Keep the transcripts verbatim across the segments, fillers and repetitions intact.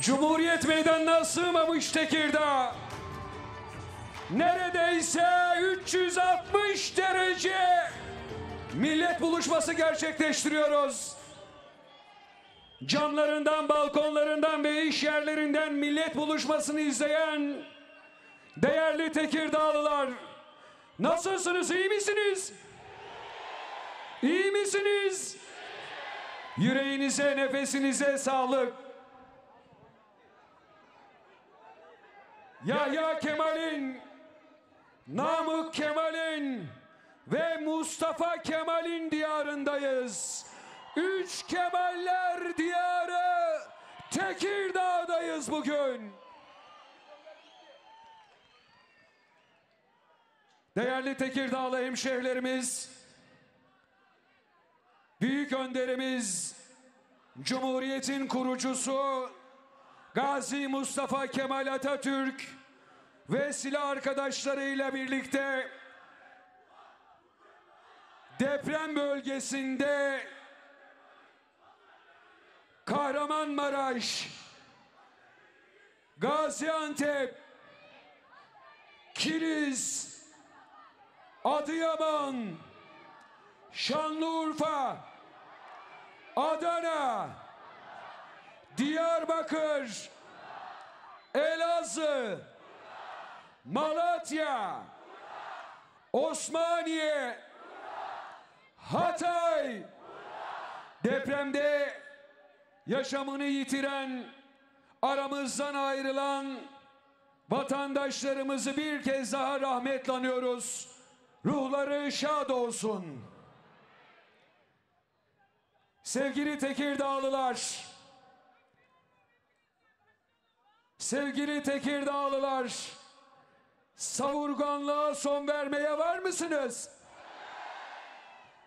Cumhuriyet meydanına sığmamış Tekirdağ. Neredeyse üç yüz altmış derece millet buluşması gerçekleştiriyoruz. Camlarından, balkonlarından ve iş yerlerinden millet buluşmasını izleyen değerli Tekirdağlılar, nasılsınız, iyi misiniz? İyi misiniz? Yüreğinize, nefesinize sağlık. Yahya Kemal'in, Namık Kemal'in ve Mustafa Kemal'in diyarındayız. Üç Kemaller diyarı Tekirdağ'dayız bugün. Değerli Tekirdağlı hemşehrilerimiz, büyük önderimiz, Cumhuriyet'in kurucusu Gazi Mustafa Kemal Atatürk ve silah arkadaşlarıyla birlikte deprem bölgesinde Kahramanmaraş, Gaziantep, Kilis, Adıyaman, Şanlıurfa, Adana, Diyarbakır, Elazığ, Malatya, Osmaniye, Hatay, depremde yaşamını yitiren, aramızdan ayrılan vatandaşlarımızı bir kez daha rahmetle anıyoruz. Ruhları şad olsun. Sevgili Tekirdağlılar, sevgili Tekirdağlılar, savurganlığa son vermeye var mısınız?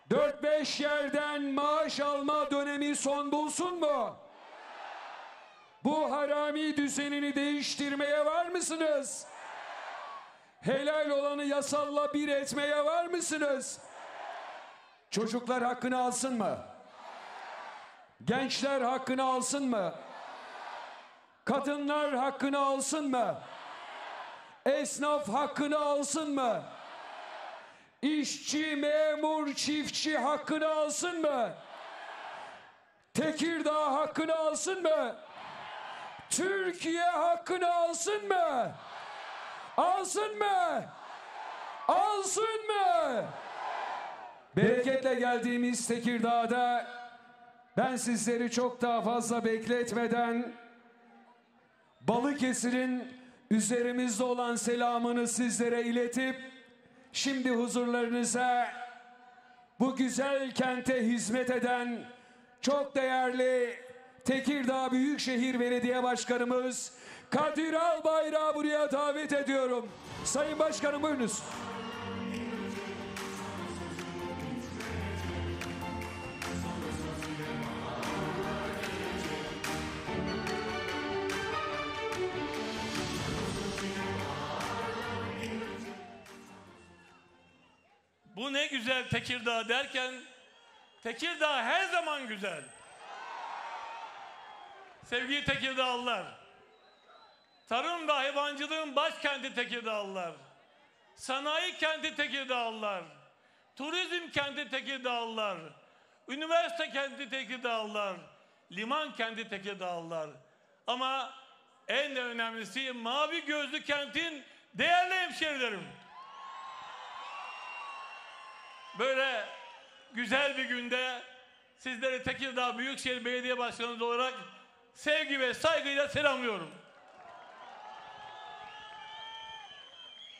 dört beş yerden maaş alma dönemi son bulsun mu? Bu harami düzenini değiştirmeye var mısınız? Helal olanı yasalla bir etmeye var mısınız? Çocuklar hakkını alsın mı? Gençler hakkını alsın mı? Kadınlar hakkını alsın mı? Esnaf hakkını alsın mı? İşçi, memur, çiftçi hakkını alsın mı? Tekirdağ hakkını alsın mı? Türkiye hakkını alsın mı? Alsın mı? Alsın mı? Bereketle geldiğimiz Tekirdağ'da ben sizleri çok daha fazla bekletmeden Balıkesir'in üzerimizde olan selamını sizlere iletip şimdi huzurlarınıza bu güzel kente hizmet eden çok değerli Tekirdağ Büyükşehir Belediye Başkanımız Kadir Albayrak'ı buraya davet ediyorum. Sayın Başkanım, buyurunuz. Bu ne güzel Tekirdağ derken, Tekirdağ her zaman güzel. Sevgili Tekirdağlılar, tarım ve hayvancılığın başkenti Tekirdağlılar, sanayi kenti Tekirdağlılar, turizm kenti Tekirdağlılar, üniversite kenti Tekirdağlılar, liman kenti Tekirdağlılar. Ama en önemlisi mavi gözlü kentin değerli hemşehrilerim. Böyle güzel bir günde sizleri Tekirdağ Büyükşehir Belediye Başkanımız olarak sevgi ve saygıyla selamlıyorum.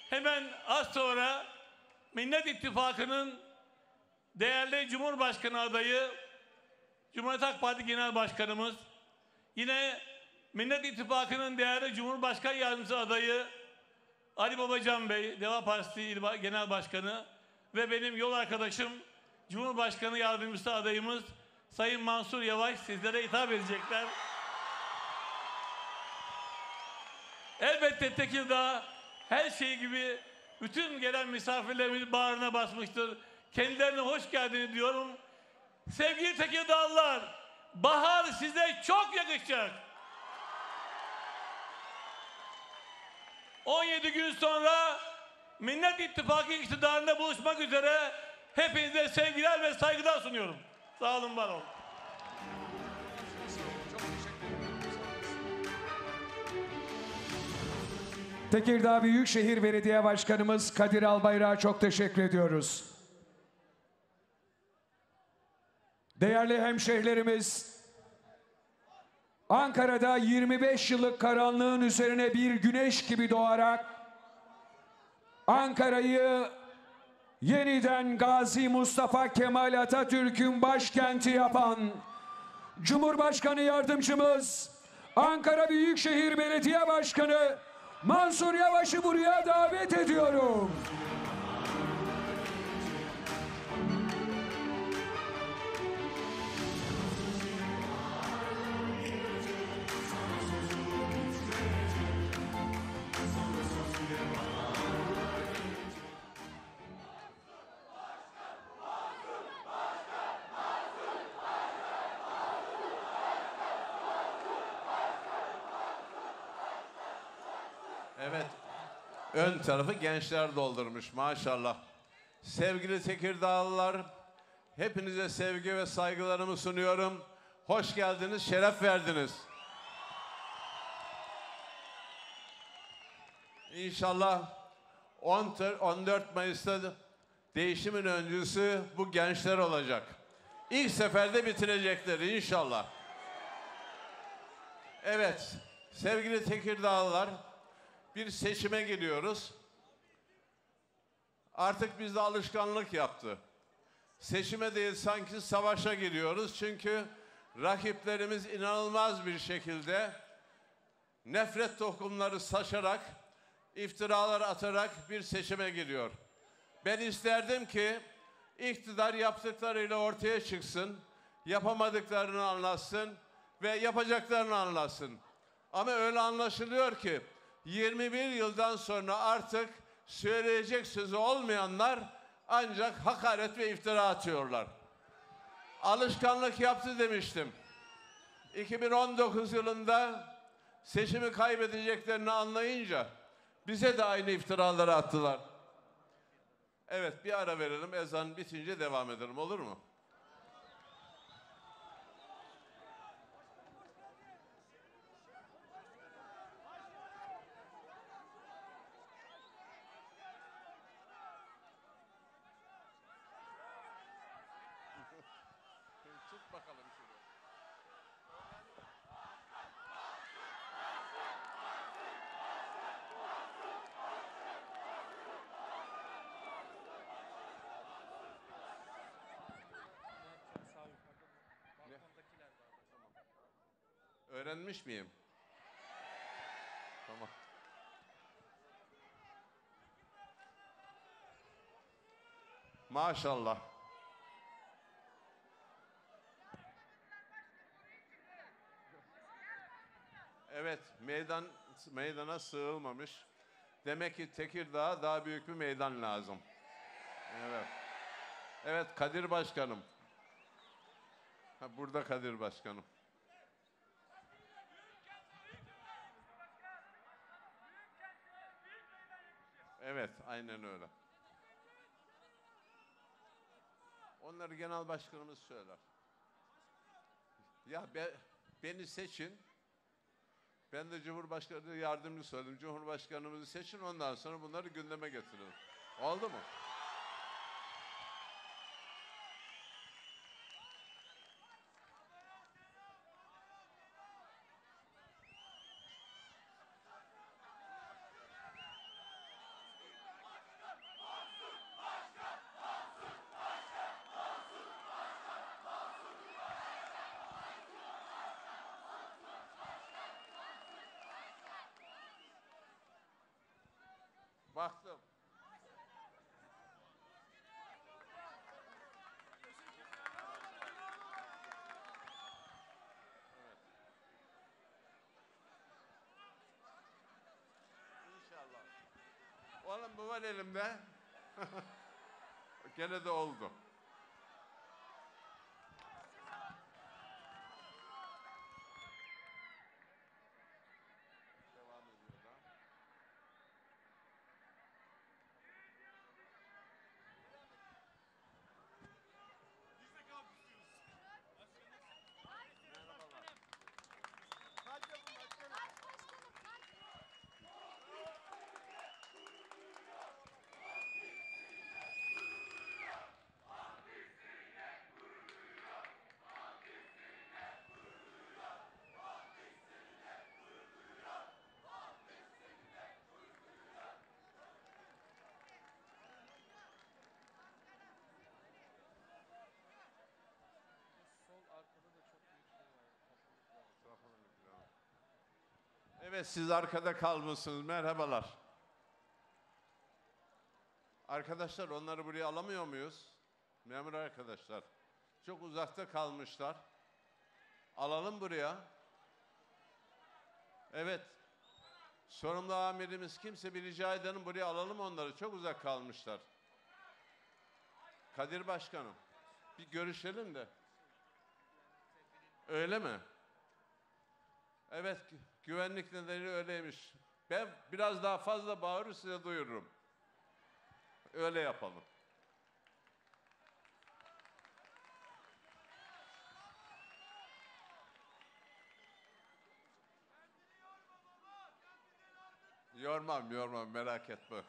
Hemen az sonra Millet İttifakı'nın değerli Cumhurbaşkanı adayı Cumhuriyet Halk Partisi Genel Başkanımız, yine Millet İttifakı'nın değerli Cumhurbaşkan Yardımcısı adayı Ali Babacan Bey, Deva Partisi Genel Başkanı ve benim yol arkadaşım Cumhurbaşkanı Yardımcısı adayımız Sayın Mansur Yavaş sizlere hitap edecekler. Elbette Tekirdağ her şey gibi bütün gelen misafirlerimiz bağrına basmıştır. Kendilerine hoş geldiniz diyorum. Sevgili Tekirdağlılar, bahar size çok yakışacak. on yedi gün sonra Millet İttifakı iktidarında buluşmak üzere hepinize sevgiler ve saygılar sunuyorum. Sağ olun, var olun. Tekirdağ Büyükşehir Belediye Başkanımız Kadir Albayrak'a çok teşekkür ediyoruz. Değerli hemşehrilerimiz, Ankara'da yirmi beş yıllık karanlığın üzerine bir güneş gibi doğarak Ankara'yı yeniden Gazi Mustafa Kemal Atatürk'ün başkenti yapan Cumhurbaşkanı Yardımcımız, Ankara Büyükşehir Belediye Başkanı Mansur Yavaş'ı buraya davet ediyorum. Evet, ön tarafı gençler doldurmuş maşallah. Sevgili Tekirdağlılar, hepinize sevgi ve saygılarımı sunuyorum. Hoş geldiniz, şeref verdiniz. İnşallah on dört Mayıs'ta değişimin öncüsü bu gençler olacak. İlk seferde bitirecekler inşallah. Evet, sevgili Tekirdağlılar, bir seçime gidiyoruz. Artık bizde alışkanlık yaptı. Seçime değil sanki savaşa gidiyoruz. Çünkü rakiplerimiz inanılmaz bir şekilde nefret tohumları saçarak, iftiralar atarak bir seçime gidiyor. Ben isterdim ki iktidar yaptıklarıyla ortaya çıksın, yapamadıklarını anlatsın ve yapacaklarını anlatsın. Ama öyle anlaşılıyor ki yirmi bir yıldan sonra artık söyleyecek sözü olmayanlar ancak hakaret ve iftira atıyorlar. Alışkanlık yaptı demiştim. iki bin on dokuz yılında seçimi kaybedeceklerini anlayınca bize de aynı iftiraları attılar. Evet, bir ara verelim, ezan bitince devam edelim, olur mu? Öğrenmiş miyim? Tamam. Maşallah. Evet, meydan meydana sığılmamış. Demek ki Tekirdağ'a daha büyük bir meydan lazım. Evet. Evet, Kadir Başkanım. Ha, burada Kadir Başkanım. Evet, aynen öyle. Onları genel başkanımız söyler. Ya be, beni seçin. Ben de Cumhurbaşkanı yardımcı söyledim. Cumhurbaşkanımızı seçin, ondan sonra bunları gündeme getirelim. Oldu mu? Baktım. Evet. İnşallah. Oğlum bu var elimde. Gene de oldu. Evet, siz arkada kalmışsınız. Merhabalar. Arkadaşlar, onları buraya alamıyor muyuz? Memur arkadaşlar. Çok uzakta kalmışlar. Alalım buraya. Evet. Sorumlu amirimiz kimse bir rica edelim, buraya alalım onları. Çok uzak kalmışlar. Kadir Başkanım, bir görüşelim de. Öyle mi? Evet, güvenlik nedeni öyleymiş. Ben biraz daha fazla bağırır, size duyururum. Öyle yapalım. Yormam, yormam, merak etme.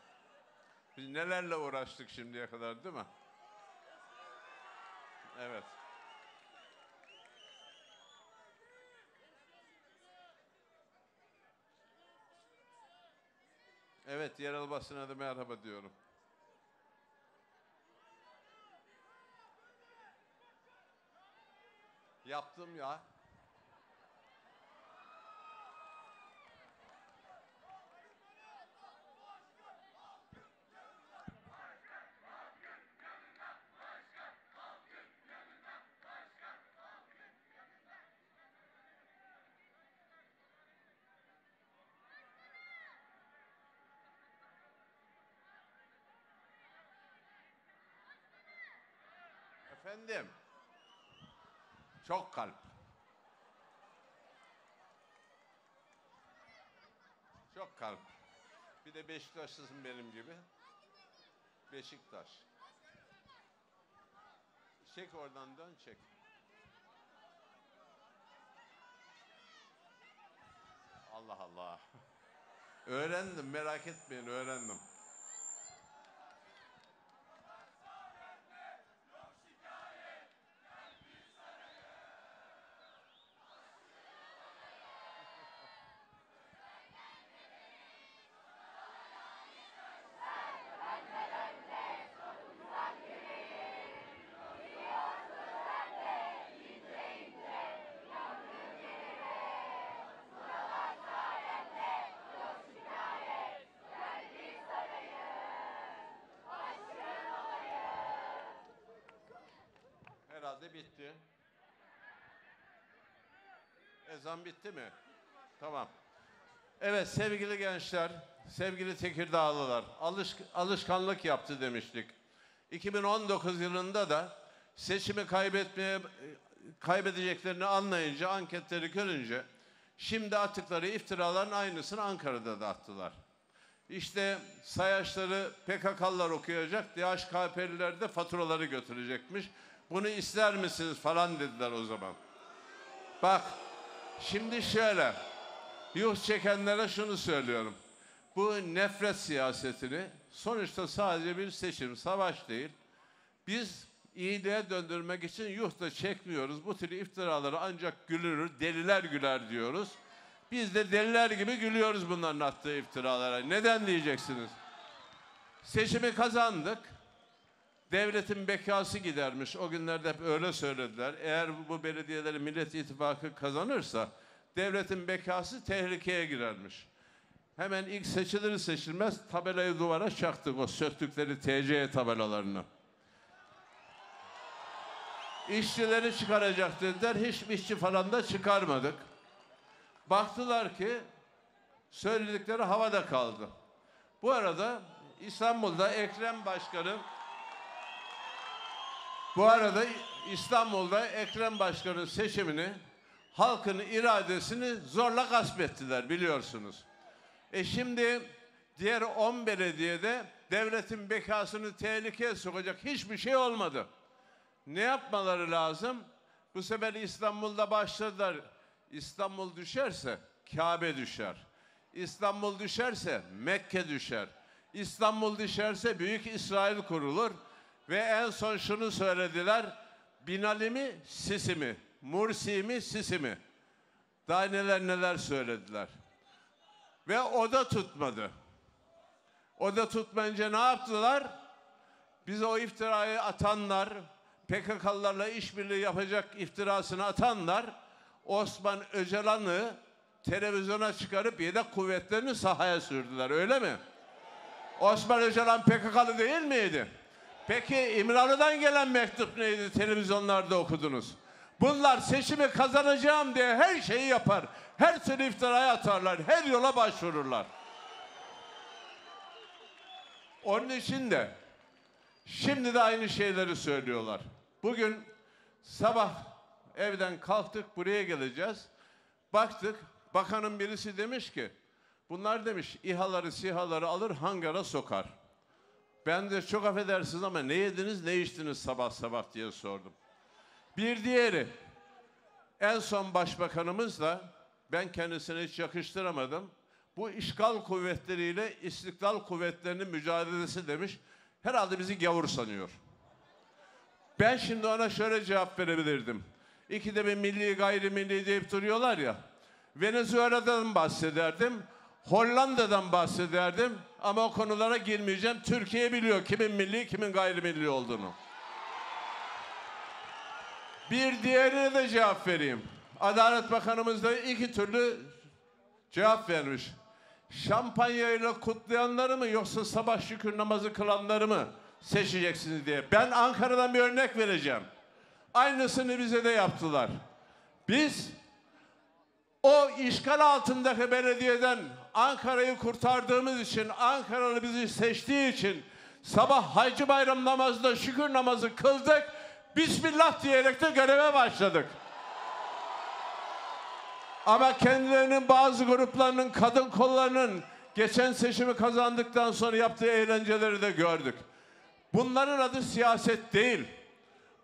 Biz nelerle uğraştık şimdiye kadar, değil mi? Evet. Evet, yerel basına da merhaba diyorum. Yaptım ya. Efendim, çok kalp. Çok kalp. Bir de Beşiktaşlısın benim gibi. Beşiktaş. Çek oradan, dön çek. Allah Allah. Öğrendim, merak etmeyin, öğrendim. Bitti. Ezan bitti mi? Tamam. Evet sevgili gençler, sevgili Tekirdağlılar, alış, alışkanlık yaptı demiştik. iki bin on dokuz yılında da seçimi kaybetmeye kaybedeceklerini anlayınca, anketleri görünce şimdi attıkları iftiraların aynısını Ankara'da da attılar. İşte sayaçları P K K'lılar okuyacak, D H K P'liler de faturaları götürecekmiş. Bunu ister misiniz falan dediler o zaman. Bak, şimdi şöyle, yuh çekenlere şunu söylüyorum. Bu nefret siyasetini sonuçta sadece bir seçim, savaş değil. Biz iyiliğe döndürmek için yuh da çekmiyoruz. Bu tür iftiraları ancak gülür, deliler güler diyoruz. Biz de deliler gibi gülüyoruz bunların attığı iftiralara. Neden diyeceksiniz? Seçimi kazandık. Devletin bekası gidermiş. O günlerde hep öyle söylediler. Eğer bu belediyeleri Millet İttifakı kazanırsa devletin bekası tehlikeye girermiş. Hemen ilk seçilir seçilmez tabelayı duvara çaktık, o söktükleri T C tabelalarını. İşçileri çıkaracak dediler. Hiç işçi falan da çıkarmadık. Baktılar ki söyledikleri havada kaldı. Bu arada İstanbul'da Ekrem Başkan'ın Bu arada İstanbul'da Ekrem Başkan'ın seçimini, halkın iradesini zorla gasp ettiler, biliyorsunuz. E şimdi diğer on belediyede devletin bekasını tehlikeye sokacak hiçbir şey olmadı. Ne yapmaları lazım? Bu sefer İstanbul'da başladılar. İstanbul düşerse Kabe düşer. İstanbul düşerse Mekke düşer. İstanbul düşerse Büyük İsrail kurulur. Ve en son şunu söylediler, Binali mi, Sisi mi, Mursi mi, Sisi mi? Daha neler neler söylediler. Ve o da tutmadı. O da tutmayınca ne yaptılar? Bize o iftirayı atanlar, P K K'larla işbirliği yapacak iftirasını atanlar, Osman Öcalan'ı televizyona çıkarıp yedek kuvvetlerini sahaya sürdüler, öyle mi? Osman Öcalan P K K'lı değil miydi? Peki İmralı'dan gelen mektup neydi, televizyonlarda okudunuz? Bunlar seçimi kazanacağım diye her şeyi yapar, her türlü iftiraya atarlar, her yola başvururlar. Onun için de şimdi de aynı şeyleri söylüyorlar. Bugün sabah evden kalktık, buraya geleceğiz. Baktık, bakanın birisi demiş ki, bunlar demiş İHA'ları SİHA'ları alır hangara sokar. Ben de çok affedersiniz ama ne yediniz ne içtiniz sabah sabah diye sordum. Bir diğeri, en son başbakanımızla ben kendisine hiç yakıştıramadım. Bu işgal kuvvetleriyle istiklal kuvvetlerinin mücadelesi demiş. Herhalde bizi gavur sanıyor. Ben şimdi ona şöyle cevap verebilirdim. İkide bir milli gayrimilli deyip duruyorlar ya. Venezuela'dan bahsederdim. Hollanda'dan bahsederdim. Ama o konulara girmeyeceğim. Türkiye biliyor kimin milli kimin gayrimilli olduğunu. Bir diğerine de cevap vereyim. Adalet Bakanımız da iki türlü cevap vermiş. Şampanyayla kutlayanları mı yoksa sabah şükür namazı kılanları mı seçeceksiniz diye. Ben Ankara'dan bir örnek vereceğim. Aynısını bize de yaptılar. Biz o işgal altındaki belediyeden Ankara'yı kurtardığımız için, Ankaralı bizi seçtiği için sabah Hacı Bayram namazında şükür namazı kıldık. Bismillah diyerek de göreve başladık. Ama kendilerinin bazı gruplarının, kadın kollarının geçen seçimi kazandıktan sonra yaptığı eğlenceleri de gördük. Bunların adı siyaset değil.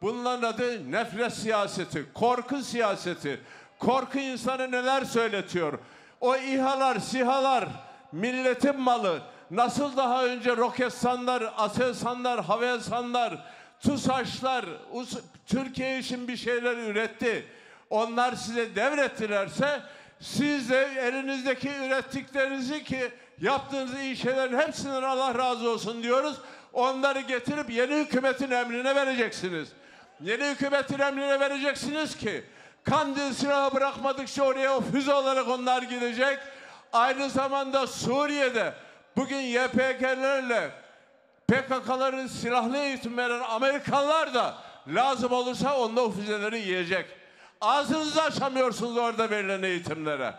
Bunların adı nefret siyaseti, korku siyaseti. Korku insanı neler söyletiyor? O İHA'lar, SİHA'lar, milletin malı. Nasıl daha önce Roketsanlar, Aselsanlar, Havelsanlar, TUSAŞ'lar Türkiye için bir şeyler üretti. Onlar size devrettilerse siz de elinizdeki ürettiklerinizi ki yaptığınız iyi şeylerin hepsinden Allah razı olsun diyoruz. Onları getirip yeni hükümetin emrine vereceksiniz. Yeni hükümetin emrine vereceksiniz ki Kandil silahı bırakmadıkça oraya o füze olarak onlar gidecek. Aynı zamanda Suriye'de bugün Y P K'lerle P K K'ların silahlı eğitim veren Amerikalılar da lazım olursa onda o füzeleri yiyecek. Ağzınızı açamıyorsunuz orada verilen eğitimlere.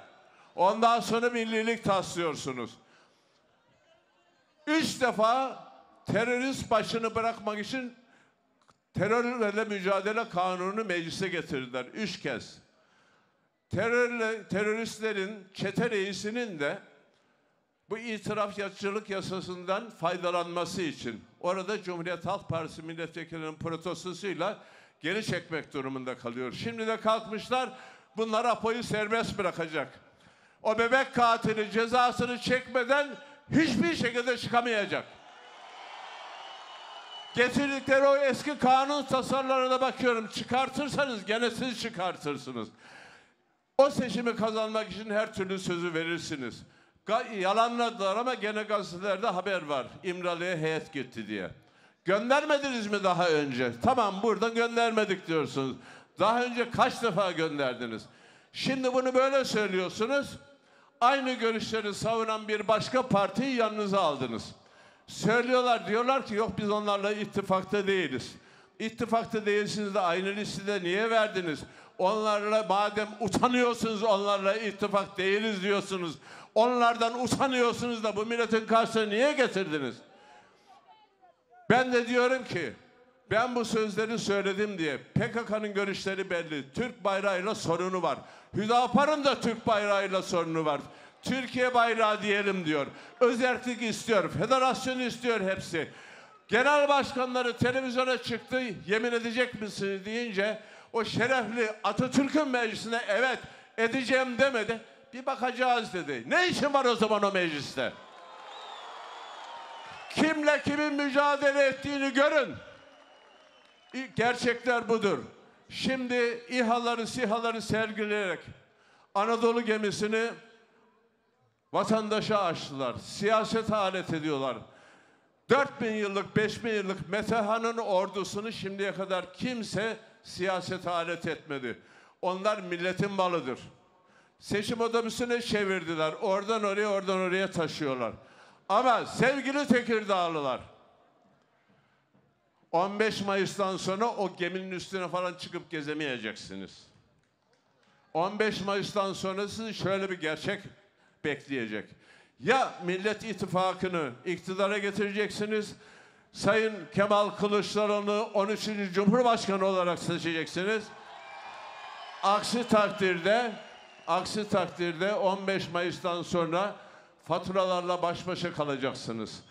Ondan sonra millilik taslıyorsunuz. Üç defa terörist başını bırakmak için terörle mücadele kanununu meclise getirdiler. Üç kez. Terörle, teröristlerin, çete reisinin de bu itirafçılık yasasından faydalanması için orada Cumhuriyet Halk Partisi milletvekillerinin protestosuyla geri çekmek durumunda kalıyor. Şimdi de kalkmışlar, bunlar Apo'yu serbest bırakacak. O bebek katili cezasını çekmeden hiçbir şekilde çıkamayacak. Getirdikleri o eski kanun tasarlarına bakıyorum. Çıkartırsanız gene siz çıkartırsınız. O seçimi kazanmak için her türlü sözü verirsiniz. Yalanladılar ama gene gazetelerde haber var. İmralı'ya heyet gitti diye. Göndermediniz mi daha önce? Tamam, burada göndermedik diyorsunuz. Daha önce kaç defa gönderdiniz? Şimdi bunu böyle söylüyorsunuz. Aynı görüşleri savunan bir başka partiyi yanınıza aldınız. Söylüyorlar, diyorlar ki yok biz onlarla ittifakta değiliz. İttifakta değilsiniz de aynı listede niye verdiniz? Onlarla madem utanıyorsunuz onlarla ittifak değiliz diyorsunuz. Onlardan utanıyorsunuz da bu milletin karşısına niye getirdiniz? Ben de diyorum ki ben bu sözleri söyledim diye P K K'nın görüşleri belli. Türk bayrağıyla sorunu var. Hüdapar'ın da Türk bayrağıyla sorunu var. Türkiye bayrağı diyelim diyor. Özerklik istiyor. Federasyon istiyor hepsi. Genel başkanları televizyona çıktı. Yemin edecek misiniz deyince o şerefli Atatürk'ün meclisine evet edeceğim demedi. Bir bakacağız dedi. Ne işin var o zaman o mecliste? Kimle kimin mücadele ettiğini görün. Gerçekler budur. Şimdi İHA'ları, SİHA'ları sergileyerek Anadolu gemisini vatandaşa açtılar. Siyaset alet ediyorlar. dört bin yıllık, beş bin yıllık Meteha'nın ordusunu şimdiye kadar kimse siyaset alet etmedi. Onlar milletin malıdır. Seçim otobüsüne çevirdiler. Oradan oraya, oradan oraya taşıyorlar. Ama sevgili Tekirdağlılar, on beş Mayıs'tan sonra o geminin üstüne falan çıkıp gezemeyeceksiniz. on beş Mayıs'tan sonra sizi şöyle bir gerçek bekleyecek. Ya Millet İttifakı'nı iktidara getireceksiniz, Sayın Kemal Kılıçdaroğlu'nu on üçüncü Cumhurbaşkanı olarak seçeceksiniz. Aksi takdirde, aksi takdirde on beş Mayıs'tan sonra faturalarla baş başa kalacaksınız.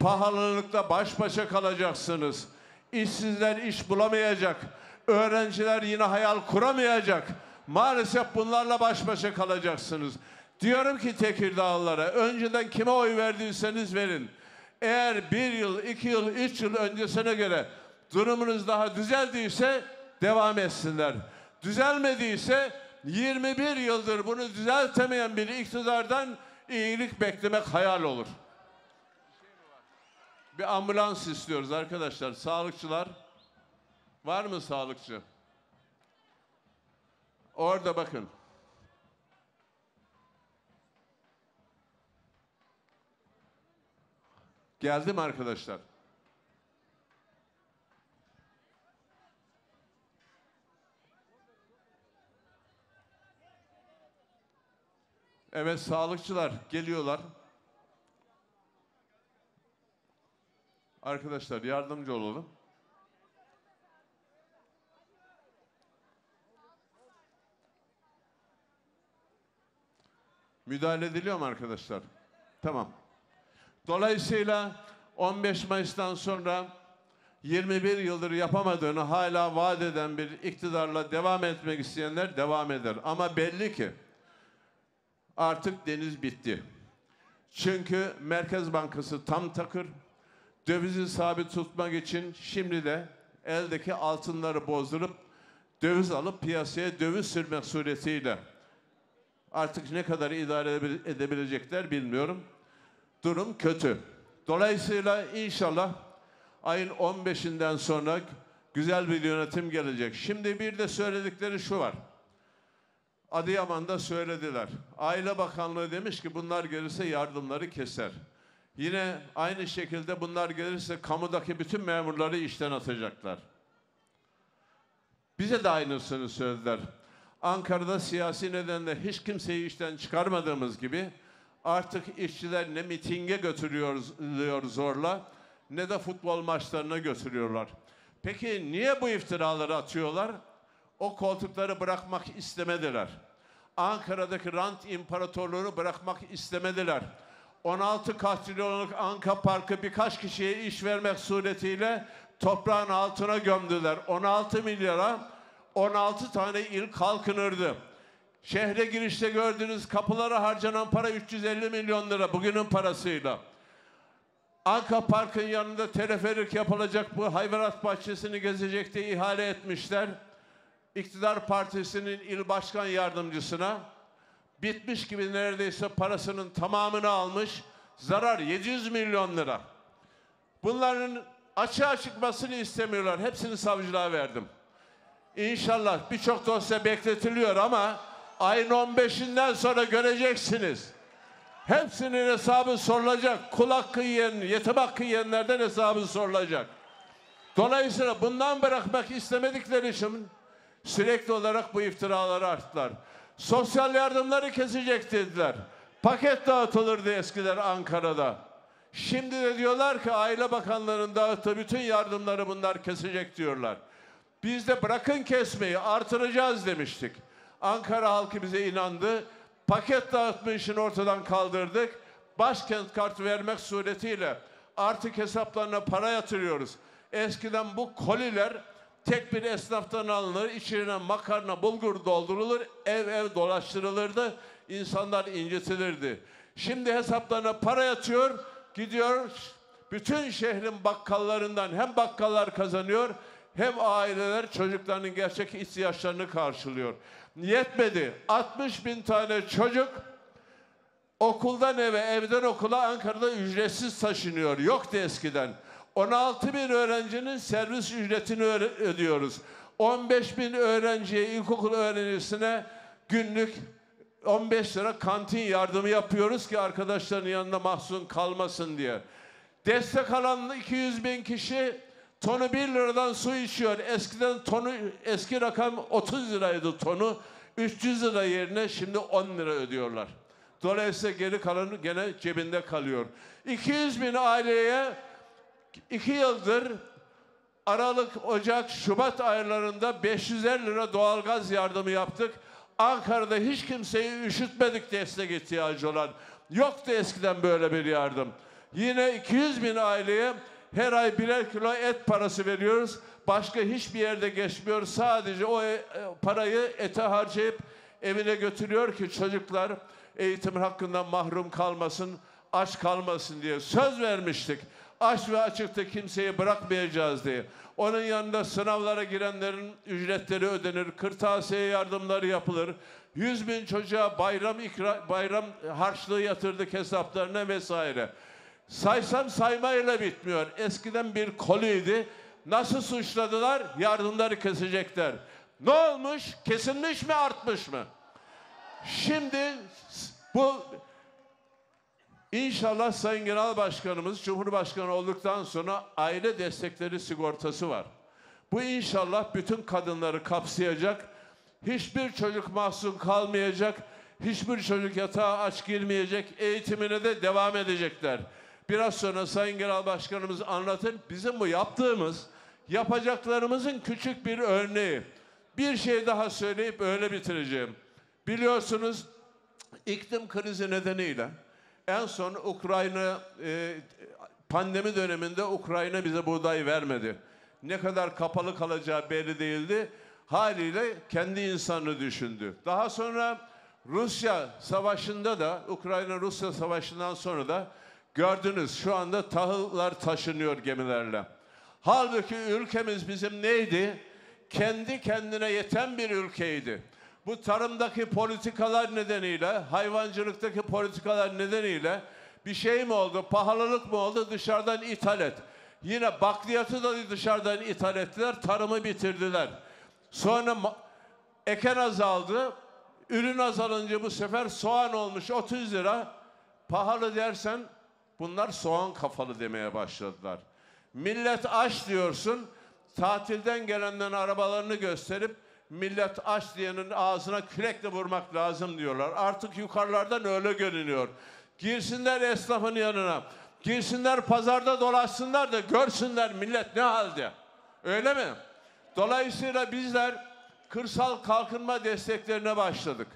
Pahalılıkla baş başa kalacaksınız. İşsizler iş bulamayacak. Öğrenciler yine hayal kuramayacak. Maalesef bunlarla baş başa kalacaksınız. Diyorum ki Tekirdağlılara, önceden kime oy verdiyseniz verin. Eğer bir yıl, iki yıl, üç yıl öncesine göre durumunuz daha düzeldiyse devam etsinler. Düzelmediyse yirmi bir yıldır bunu düzeltemeyen bir iktidardan iyilik beklemek hayal olur. Bir ambulans istiyoruz arkadaşlar. Sağlıkçılar. Var mı sağlıkçı? Orada bakın. Geldi mi arkadaşlar? Evet, sağlıkçılar geliyorlar. Arkadaşlar yardımcı olalım. Müdahale ediliyor mu arkadaşlar? Tamam. Dolayısıyla on beş Mayıs'tan sonra yirmi bir yıldır yapamadığını hala vaat eden bir iktidarla devam etmek isteyenler devam eder. Ama belli ki artık deniz bitti. Çünkü Merkez Bankası tam takır. Dövizi sabit tutmak için şimdi de eldeki altınları bozdurup döviz alıp piyasaya döviz sürmek suretiyle artık ne kadar idare edebilecekler bilmiyorum. Durum kötü. Dolayısıyla inşallah ayın on beşinden sonra güzel bir yönetim gelecek. Şimdi bir de söyledikleri şu var. Adıyaman'da söylediler. Aile Bakanlığı demiş ki bunlar gelirse yardımları keser. Yine aynı şekilde bunlar gelirse kamudaki bütün memurları işten atacaklar. Bize de aynısını söylediler. Ankara'da siyasi nedenle hiç kimseyi işten çıkarmadığımız gibi artık işçiler ne mitinge götürüyor zorla ne de futbol maçlarına götürüyorlar. Peki niye bu iftiraları atıyorlar? O koltukları bırakmak istemediler. Ankara'daki rant imparatorluğunu bırakmak istemediler. on altı katrilyonluk Anka Parkı birkaç kişiye iş vermek suretiyle toprağın altına gömdüler. on altı milyara on altı tane il kalkınırdı. Şehre girişte gördüğünüz kapılara harcanan para üç yüz elli milyon lira bugünün parasıyla. Anka Park'ın yanında teleferik yapılacak, bu hayvanat bahçesini gezecek diye ihale etmişler. İktidar Partisi'nin il başkan yardımcısına bitmiş gibi neredeyse parasının tamamını almış. Zarar yedi yüz milyon lira. Bunların açığa çıkmasını istemiyorlar. Hepsini savcılığa verdim. İnşallah birçok dosya bekletiliyor ama ayın on beşinden sonra göreceksiniz. Hepsinin hesabı sorulacak. Kul hakkı yiyen, yetim hakkı yiyenlerden hesabı sorulacak. Dolayısıyla bundan bırakmak istemedikleri için sürekli olarak bu iftiraları attılar. Sosyal yardımları kesecek dediler. Paket dağıtılırdı eskiler Ankara'da. Şimdi de diyorlar ki Aile Bakanlığı'nın dağıttığı bütün yardımları bunlar kesecek diyorlar. Biz de bırakın kesmeyi, artıracağız demiştik. Ankara halkı bize inandı. Paket dağıtma işini ortadan kaldırdık. Başkent kartı vermek suretiyle artık hesaplarına para yatırıyoruz. Eskiden bu koliler tek bir esnaftan alınır, içine makarna, bulgur doldurulur, ev ev dolaştırılırdı, insanlar incitilirdi. Şimdi hesaplarına para yatıyor, gidiyor, bütün şehrin bakkallarından hem bakkallar kazanıyor, hem aileler çocuklarının gerçek ihtiyaçlarını karşılıyor. Yetmedi, altmış bin tane çocuk okuldan eve, evden okula Ankara'da ücretsiz taşınıyor, yoktu eskiden. on altı bin öğrencinin servis ücretini ödüyoruz. on beş bin öğrenciye, ilkokul öğrencisine günlük on beş lira kantin yardımı yapıyoruz ki arkadaşların yanında mahzun kalmasın diye. Destek alan iki yüz bin kişi tonu bir liradan su içiyor. Eskiden tonu, eski rakam otuz liraydı tonu. üç yüz lira yerine şimdi on lira ödüyorlar. Dolayısıyla geri kalanı gene cebinde kalıyor. iki yüz bin aileye iki yıldır Aralık, Ocak, Şubat aylarında beş yüz elli lira doğalgaz yardımı yaptık. Ankara'da hiç kimseyi üşütmedik destek ihtiyacı olan. Yoktu eskiden böyle bir yardım. Yine iki yüz bin aileye her ay birer kilo et parası veriyoruz. Başka hiçbir yerde geçmiyor. Sadece o parayı ete harcayıp evine götürüyor ki çocuklar eğitim hakkından mahrum kalmasın, aç kalmasın diye. Söz vermiştik. Aç ve açıkta kimseyi bırakmayacağız diye. Onun yanında sınavlara girenlerin ücretleri ödenir, kırtasiye yardımları yapılır. Yüz bin çocuğa bayram ikra, bayram harçlığı yatırdık hesaplarına vesaire. Saysam saymayla bitmiyor. Eskiden bir koluydu. Nasıl suçladılar? Yardımları kesecekler. Ne olmuş? Kesilmiş mi, artmış mı? Şimdi bu... İnşallah Sayın Genel Başkanımız Cumhurbaşkanı olduktan sonra aile destekleri sigortası var. Bu inşallah bütün kadınları kapsayacak. Hiçbir çocuk mahzun kalmayacak. Hiçbir çocuk yatağa aç girmeyecek. Eğitimine de devam edecekler. Biraz sonra Sayın Genel Başkanımız anlatır. Bizim bu yaptığımız, yapacaklarımızın küçük bir örneği. Bir şey daha söyleyip öyle bitireceğim. Biliyorsunuz iklim krizi nedeniyle en son Ukrayna e, pandemi döneminde Ukrayna bize buğday vermedi. Ne kadar kapalı kalacağı belli değildi. Haliyle kendi insanını düşündü. Daha sonra Rusya savaşında da Ukrayna-Rusya savaşından sonra da gördünüz şu anda tahıllar taşınıyor gemilerle. Halbuki ülkemiz bizim neydi? Kendi kendine yeten bir ülkeydi. Bu tarımdaki politikalar nedeniyle, hayvancılıktaki politikalar nedeniyle bir şey mi oldu, pahalılık mı oldu? Dışarıdan ithal et. Yine bakliyatı da dışarıdan ithal ettiler, tarımı bitirdiler. Sonra eken azaldı, ürün azalınca bu sefer soğan olmuş otuz lira. Pahalı dersen bunlar soğan kafalı demeye başladılar. Millet aç diyorsun, tatilden gelenlerin arabalarını gösterip millet aç diyenin ağzına kürekle vurmak lazım diyorlar. Artık yukarılardan öyle görünüyor. Girsinler esnafın yanına. Girsinler pazarda dolaşsınlar da görsünler millet ne halde. Öyle mi? Dolayısıyla bizler kırsal kalkınma desteklerine başladık.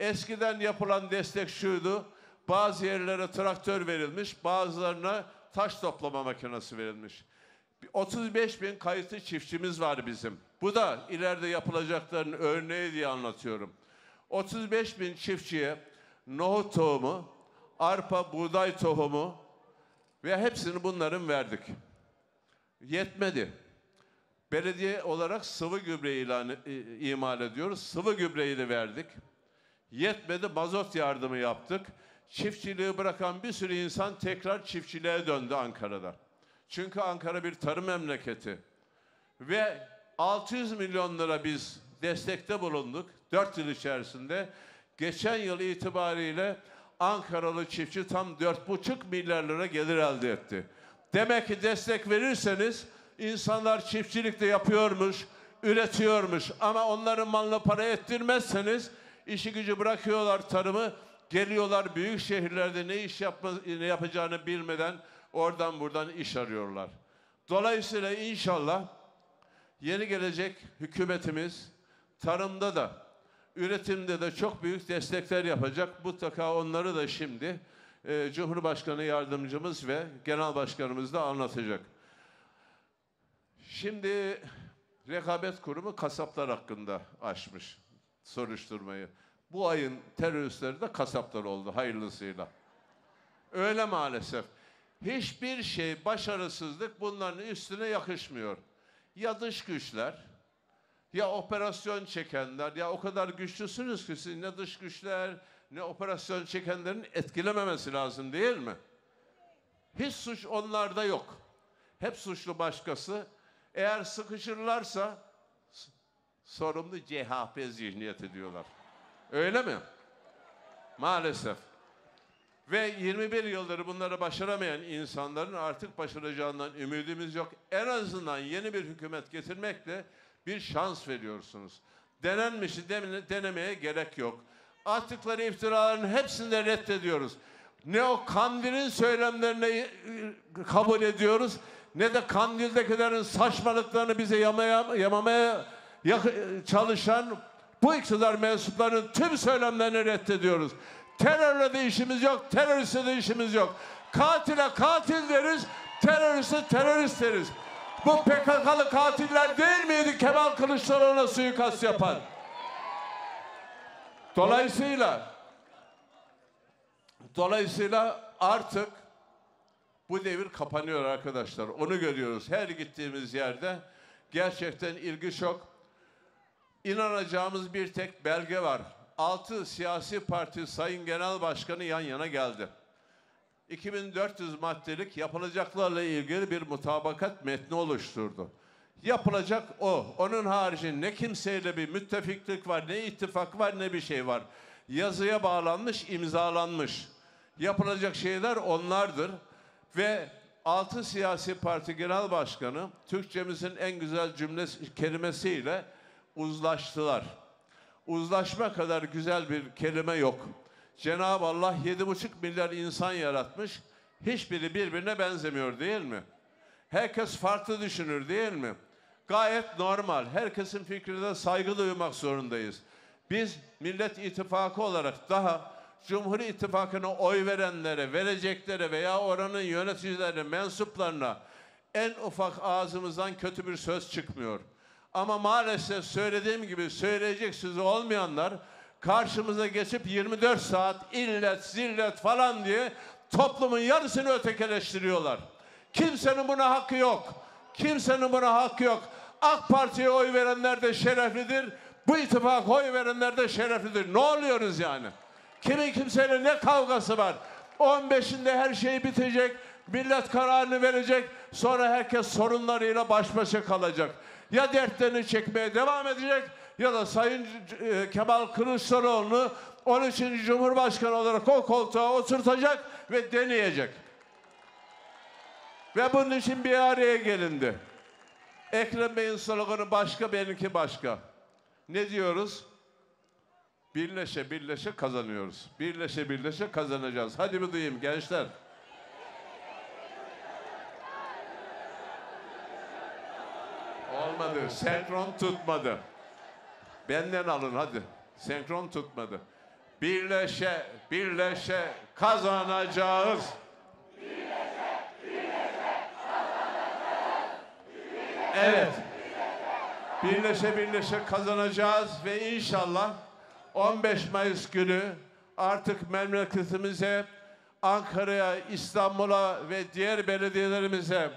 Eskiden yapılan destek şuydu. Bazı yerlere traktör verilmiş, bazılarına taş toplama makinesi verilmiş. otuz beş bin kayıtlı çiftçimiz var bizim. Bu da ileride yapılacakların örneği diye anlatıyorum. otuz beş bin çiftçiye nohut tohumu, arpa, buğday tohumu ve hepsini bunların verdik. Yetmedi. Belediye olarak sıvı gübre ilanı, e, imal ediyoruz. Sıvı gübreyi de verdik. Yetmedi, mazot yardımı yaptık. Çiftçiliği bırakan bir sürü insan tekrar çiftçiliğe döndü Ankara'da. Çünkü Ankara bir tarım memleketi. Ve altı yüz milyon lira biz destekte bulunduk dört yıl içerisinde. Geçen yıl itibariyle Ankaralı çiftçi tam dört buçuk milyar lira gelir elde etti. Demek ki destek verirseniz insanlar çiftçilik de yapıyormuş, üretiyormuş. Ama onların malına para ettirmezseniz işi gücü bırakıyorlar tarımı. Geliyorlar büyük şehirlerde ne iş yapma, ne yapacağını bilmeden oradan buradan iş arıyorlar. Dolayısıyla inşallah yeni gelecek hükümetimiz tarımda da, üretimde de çok büyük destekler yapacak. Mutlaka onları da şimdi e, Cumhurbaşkanı yardımcımız ve Genel Başkanımız da anlatacak. Şimdi Rekabet Kurumu kasaplar hakkında açmış soruşturmayı. Bu ayın teröristleri de kasaplar oldu hayırlısıyla. Öyle maalesef. Hiçbir şey başarısızlık bunların üstüne yakışmıyor. Ya dış güçler, ya operasyon çekenler, ya o kadar güçlüsünüz ki siz ne dış güçler, ne operasyon çekenlerin etkilememesi lazım değil mi? Hiç suç onlarda yok. Hep suçlu başkası. Eğer sıkışırlarsa sorumlu C H P zihniyeti diyorlar. Öyle mi? Maalesef. Ve yirmi bir yıldır bunları başaramayan insanların artık başaracağından ümidimiz yok. En azından yeni bir hükümet getirmekle bir şans veriyorsunuz. Denenmişi denemeye gerek yok. Attıkları iftiraların hepsini de reddediyoruz. Ne o Kandil'in söylemlerini kabul ediyoruz, ne de Kandil'dekilerin saçmalıklarını bize yamaya, yamamaya çalışan bu iktidar mensuplarının tüm söylemlerini reddediyoruz. Terörle de işimiz yok, teröriste de işimiz yok. Katile katil deriz, teröriste terörist deriz. Bu P K K'lı katiller değil miydi Kemal Kılıçdaroğlu'na suikast yapan? Dolayısıyla Dolayısıyla artık bu devir kapanıyor arkadaşlar. Onu görüyoruz. Her gittiğimiz yerde gerçekten ilgi çok. İnanacağımız bir tek belge var. Altı siyasi parti Sayın Genel Başkanı yan yana geldi. iki bin dört yüz maddelik yapılacaklarla ilgili bir mutabakat metni oluşturdu. Yapılacak o. Onun haricinde ne kimseyle bir müttefiklik var, ne ittifak var, ne bir şey var. Yazıya bağlanmış, imzalanmış. Yapılacak şeyler onlardır. Ve altı siyasi parti genel başkanı Türkçemizin en güzel cümle kelimesiyle uzlaştılar. Uzlaşma kadar güzel bir kelime yok. Cenab-ı Allah yedi buçuk milyar insan yaratmış. Hiçbiri birbirine benzemiyor değil mi? Herkes farklı düşünür değil mi? Gayet normal. Herkesin fikrine saygı duymak zorundayız. Biz Millet İttifakı olarak daha Cumhur İttifakı'na oy verenlere, vereceklere veya oranın yöneticilerine, mensuplarına en ufak ağzımızdan kötü bir söz çıkmıyor. Ama maalesef söylediğim gibi söyleyecek sözü olmayanlar karşımıza geçip yirmi dört saat illet, zillet falan diye toplumun yarısını ötekileştiriyorlar. Kimsenin buna hakkı yok. Kimsenin buna hakkı yok. AK Parti'ye oy verenler de şereflidir. Bu ittifak oy verenler de şereflidir. Ne oluyoruz yani? Kimin kimseyle ne kavgası var? on beşinde her şey bitecek. Millet kararını verecek. Sonra herkes sorunlarıyla baş başa kalacak. Ya dertlerini çekmeye devam edecek ya da Sayın Kemal Kılıçdaroğlu'nu on üçüncü Cumhurbaşkanı olarak o koltuğa oturtacak ve deneyecek. Ve bunun için bir araya gelindi. Ekrem Bey'in sloganı başka, benimki başka. Ne diyoruz? Birleşe birleşe kazanıyoruz. Birleşe birleşe kazanacağız. Hadi bir duyayım gençler. Olmadı. Senkron tutmadı. Benden alın hadi. Senkron tutmadı. Birleşe birleşe kazanacağız. Birleşe birleşe kazanacağız. Birleşe, evet. Birleşe birleşe kazanacağız ve inşallah on beş Mayıs günü artık memleketimize, Ankara'ya, İstanbul'a ve diğer belediyelerimize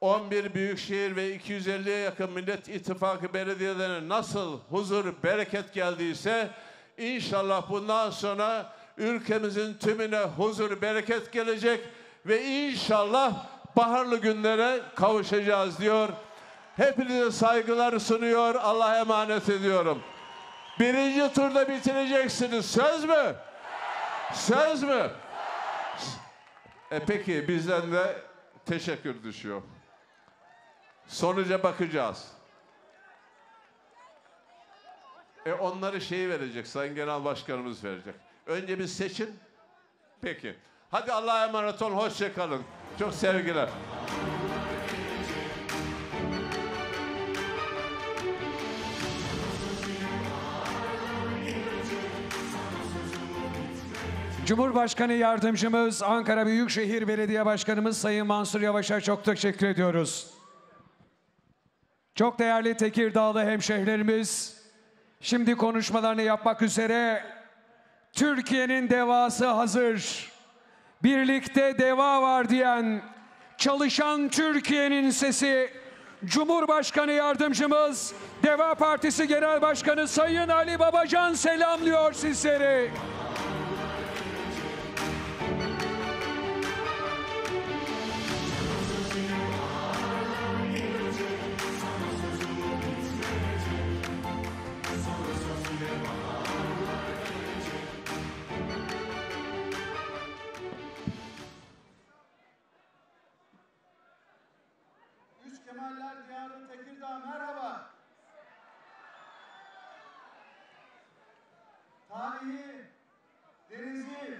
on bir büyükşehir ve iki yüz elliye yakın Millet İttifakı belediyelerine nasıl huzur, bereket geldiyse inşallah bundan sonra ülkemizin tümüne huzur, bereket gelecek ve inşallah baharlı günlere kavuşacağız diyor. Hepinize saygılar sunuyor, Allah'a emanet ediyorum. Birinci turda bitireceksiniz. Söz mü? Söz mü? E peki, bizden de teşekkür düşüyor. Sonuca bakacağız. E onları şeyi verecek, Sayın Genel Başkanımız verecek. Önce bir seçin. Peki. Hadi Allah'a emanet olun, hoşça kalın. Çok sevgiler. Cumhurbaşkanı Yardımcımız, Ankara Büyükşehir Belediye Başkanımız Sayın Mansur Yavaş'a çok teşekkür ediyoruz. Çok değerli Tekirdağlı hemşehrilerimiz, şimdi konuşmalarını yapmak üzere Türkiye'nin devası hazır. Birlikte deva var diyen, çalışan Türkiye'nin sesi Cumhurbaşkanı Yardımcımız, Deva Partisi Genel Başkanı Sayın Ali Babacan selamlıyor sizleri.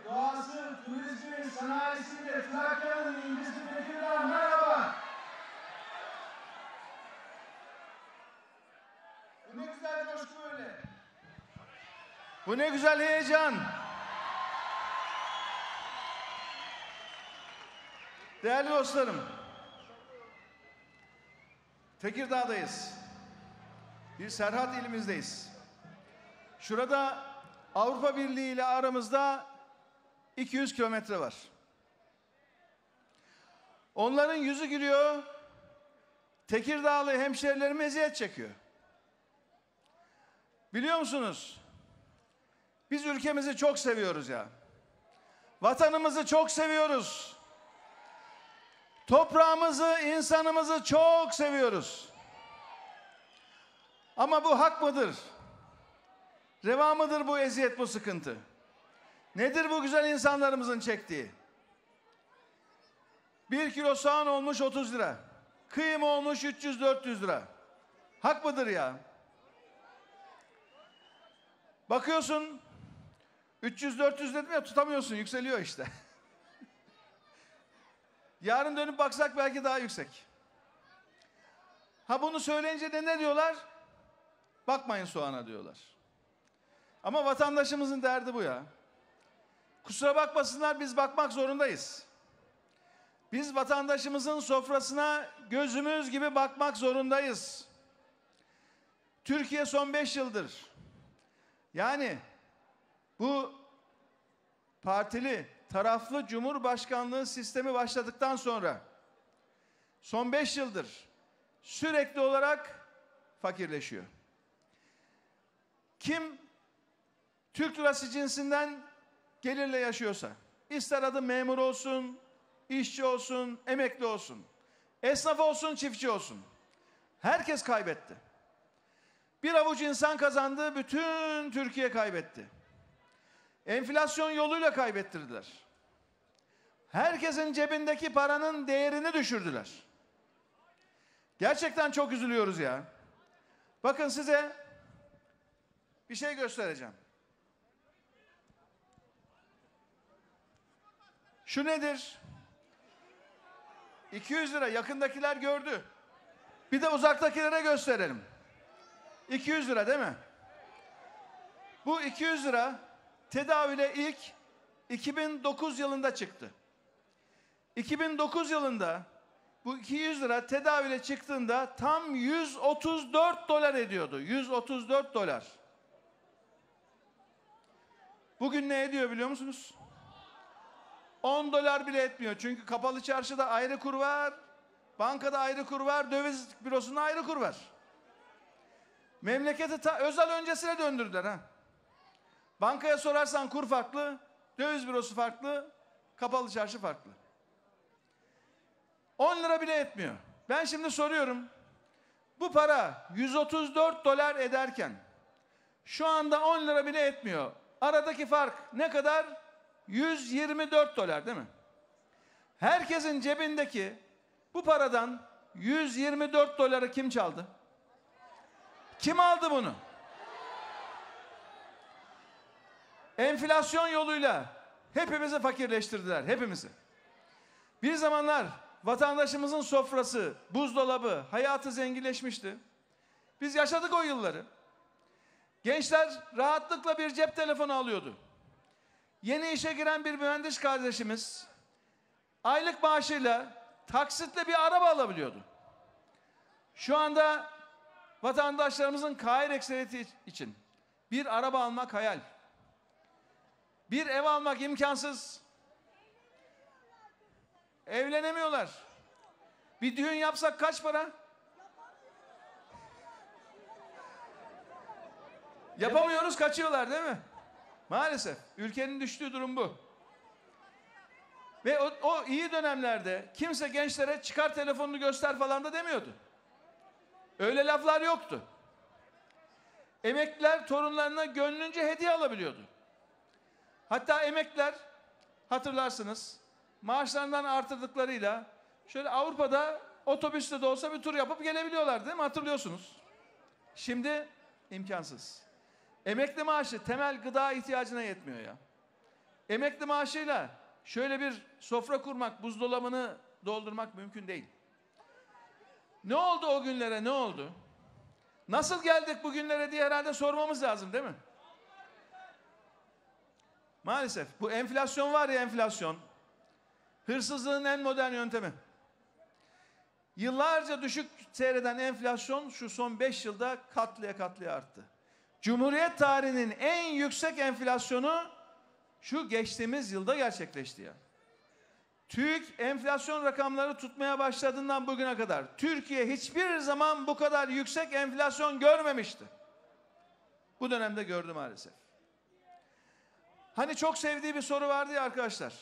doğası, turizmi, sanayisi ve plakların ilgisi Tekirdağ. Merhaba. Bu ne güzel coşku böyle. Bu ne güzel heyecan. Değerli dostlarım, Tekirdağ'dayız. Bir Serhat ilimizdeyiz. Şurada Avrupa Birliği ile aramızda iki yüz kilometre var. Onların yüzü gülüyor. Tekirdağlı hemşehrilerim eziyet çekiyor. Biliyor musunuz? Biz ülkemizi çok seviyoruz ya. Vatanımızı çok seviyoruz. Toprağımızı, insanımızı çok seviyoruz. Ama bu hak mıdır? Reva mıdır bu eziyet, bu sıkıntı? Nedir bu güzel insanlarımızın çektiği? Bir kilo soğan olmuş otuz lira. Kıyma olmuş üç yüz dört yüz lira. Hak mıdır ya? Bakıyorsun üç yüz dört yüz dedim ya, tutamıyorsun, yükseliyor işte. Yarın dönüp baksak belki daha yüksek. Ha, bunu söyleyince de ne diyorlar? Bakmayın soğana diyorlar. Ama vatandaşımızın derdi bu ya. Kusura bakmasınlar, biz bakmak zorundayız. Biz vatandaşımızın sofrasına gözümüz gibi bakmak zorundayız. Türkiye son beş yıldır, yani bu partili, taraflı cumhurbaşkanlığı sistemi başladıktan sonra son beş yıldır sürekli olarak fakirleşiyor. Kim Türk lirası cinsinden gelirle yaşıyorsa, ister adı memur olsun, işçi olsun, emekli olsun, esnaf olsun, çiftçi olsun, herkes kaybetti. Bir avuç insan kazandı, bütün Türkiye kaybetti. Enflasyon yoluyla kaybettirdiler. Herkesin cebindeki paranın değerini düşürdüler. Gerçekten çok üzülüyoruz ya. Bakın, size bir şey göstereceğim. Şu nedir? iki yüz lira. Yakındakiler gördü. Bir de uzaktakilere gösterelim. iki yüz lira değil mi? Bu iki yüz lira tedavüle ilk iki bin dokuz yılında çıktı. iki bin dokuz yılında bu iki yüz lira tedavüle çıktığında tam yüz otuz dört dolar ediyordu. yüz otuz dört dolar. Bugün ne ediyor biliyor musunuz? on dolar bile etmiyor. Çünkü kapalı çarşıda ayrı kur var, bankada ayrı kur var, döviz bürosunda ayrı kur var. Memleketi ta Özal öncesine döndürdüler ha. Bankaya sorarsan kur farklı, döviz bürosu farklı, kapalı çarşı farklı. on lira bile etmiyor. Ben şimdi soruyorum. Bu para yüz otuz dört dolar ederken şu anda on lira bile etmiyor. Aradaki fark ne kadar? yüz yirmi dört dolar değil mi? Herkesin cebindeki bu paradan yüz yirmi dört doları kim çaldı? Kim aldı bunu? Enflasyon yoluyla hepimizi fakirleştirdiler, hepimizi. Bir zamanlar vatandaşımızın sofrası, buzdolabı, hayatı zenginleşmişti. Biz yaşadık o yılları. Gençler rahatlıkla bir cep telefonu alıyordu. Yeni işe giren bir mühendis kardeşimiz aylık maaşıyla taksitle bir araba alabiliyordu. Şu anda vatandaşlarımızın kair ekseriyeti için bir araba almak hayal. Bir ev almak imkansız. Evlenemiyorlar. Bir düğün yapsak kaç para? Yapamıyoruz, kaçıyorlar değil mi? Maalesef. Ülkenin düştüğü durum bu. Ve o, o iyi dönemlerde kimse gençlere çıkar telefonunu göster falan da demiyordu. Öyle laflar yoktu. Emekliler torunlarına gönlünce hediye alabiliyordu. Hatta emekliler, hatırlarsınız, maaşlarından artırdıklarıyla şöyle Avrupa'da otobüste de olsa bir tur yapıp gelebiliyorlar değil mi? Hatırlıyorsunuz. Şimdi imkansız. Emekli maaşı temel gıda ihtiyacına yetmiyor ya. emekli maaşıyla şöyle bir sofra kurmak, buzdolabını doldurmak mümkün değil. Ne oldu o günlere, ne oldu? Nasıl geldik bugünlere diye herhalde sormamız lazım değil mi? Maalesef bu enflasyon var ya, enflasyon. Hırsızlığın en modern yöntemi. Yıllarca düşük seyreden enflasyon şu son beş yılda katlaya katlaya arttı. Cumhuriyet tarihinin en yüksek enflasyonu şu geçtiğimiz yılda gerçekleşti ya. TÜİK enflasyon rakamları tutmaya başladığından bugüne kadar Türkiye hiçbir zaman bu kadar yüksek enflasyon görmemişti. Bu dönemde gördü maalesef. Hani çok sevdiği bir soru vardı ya arkadaşlar.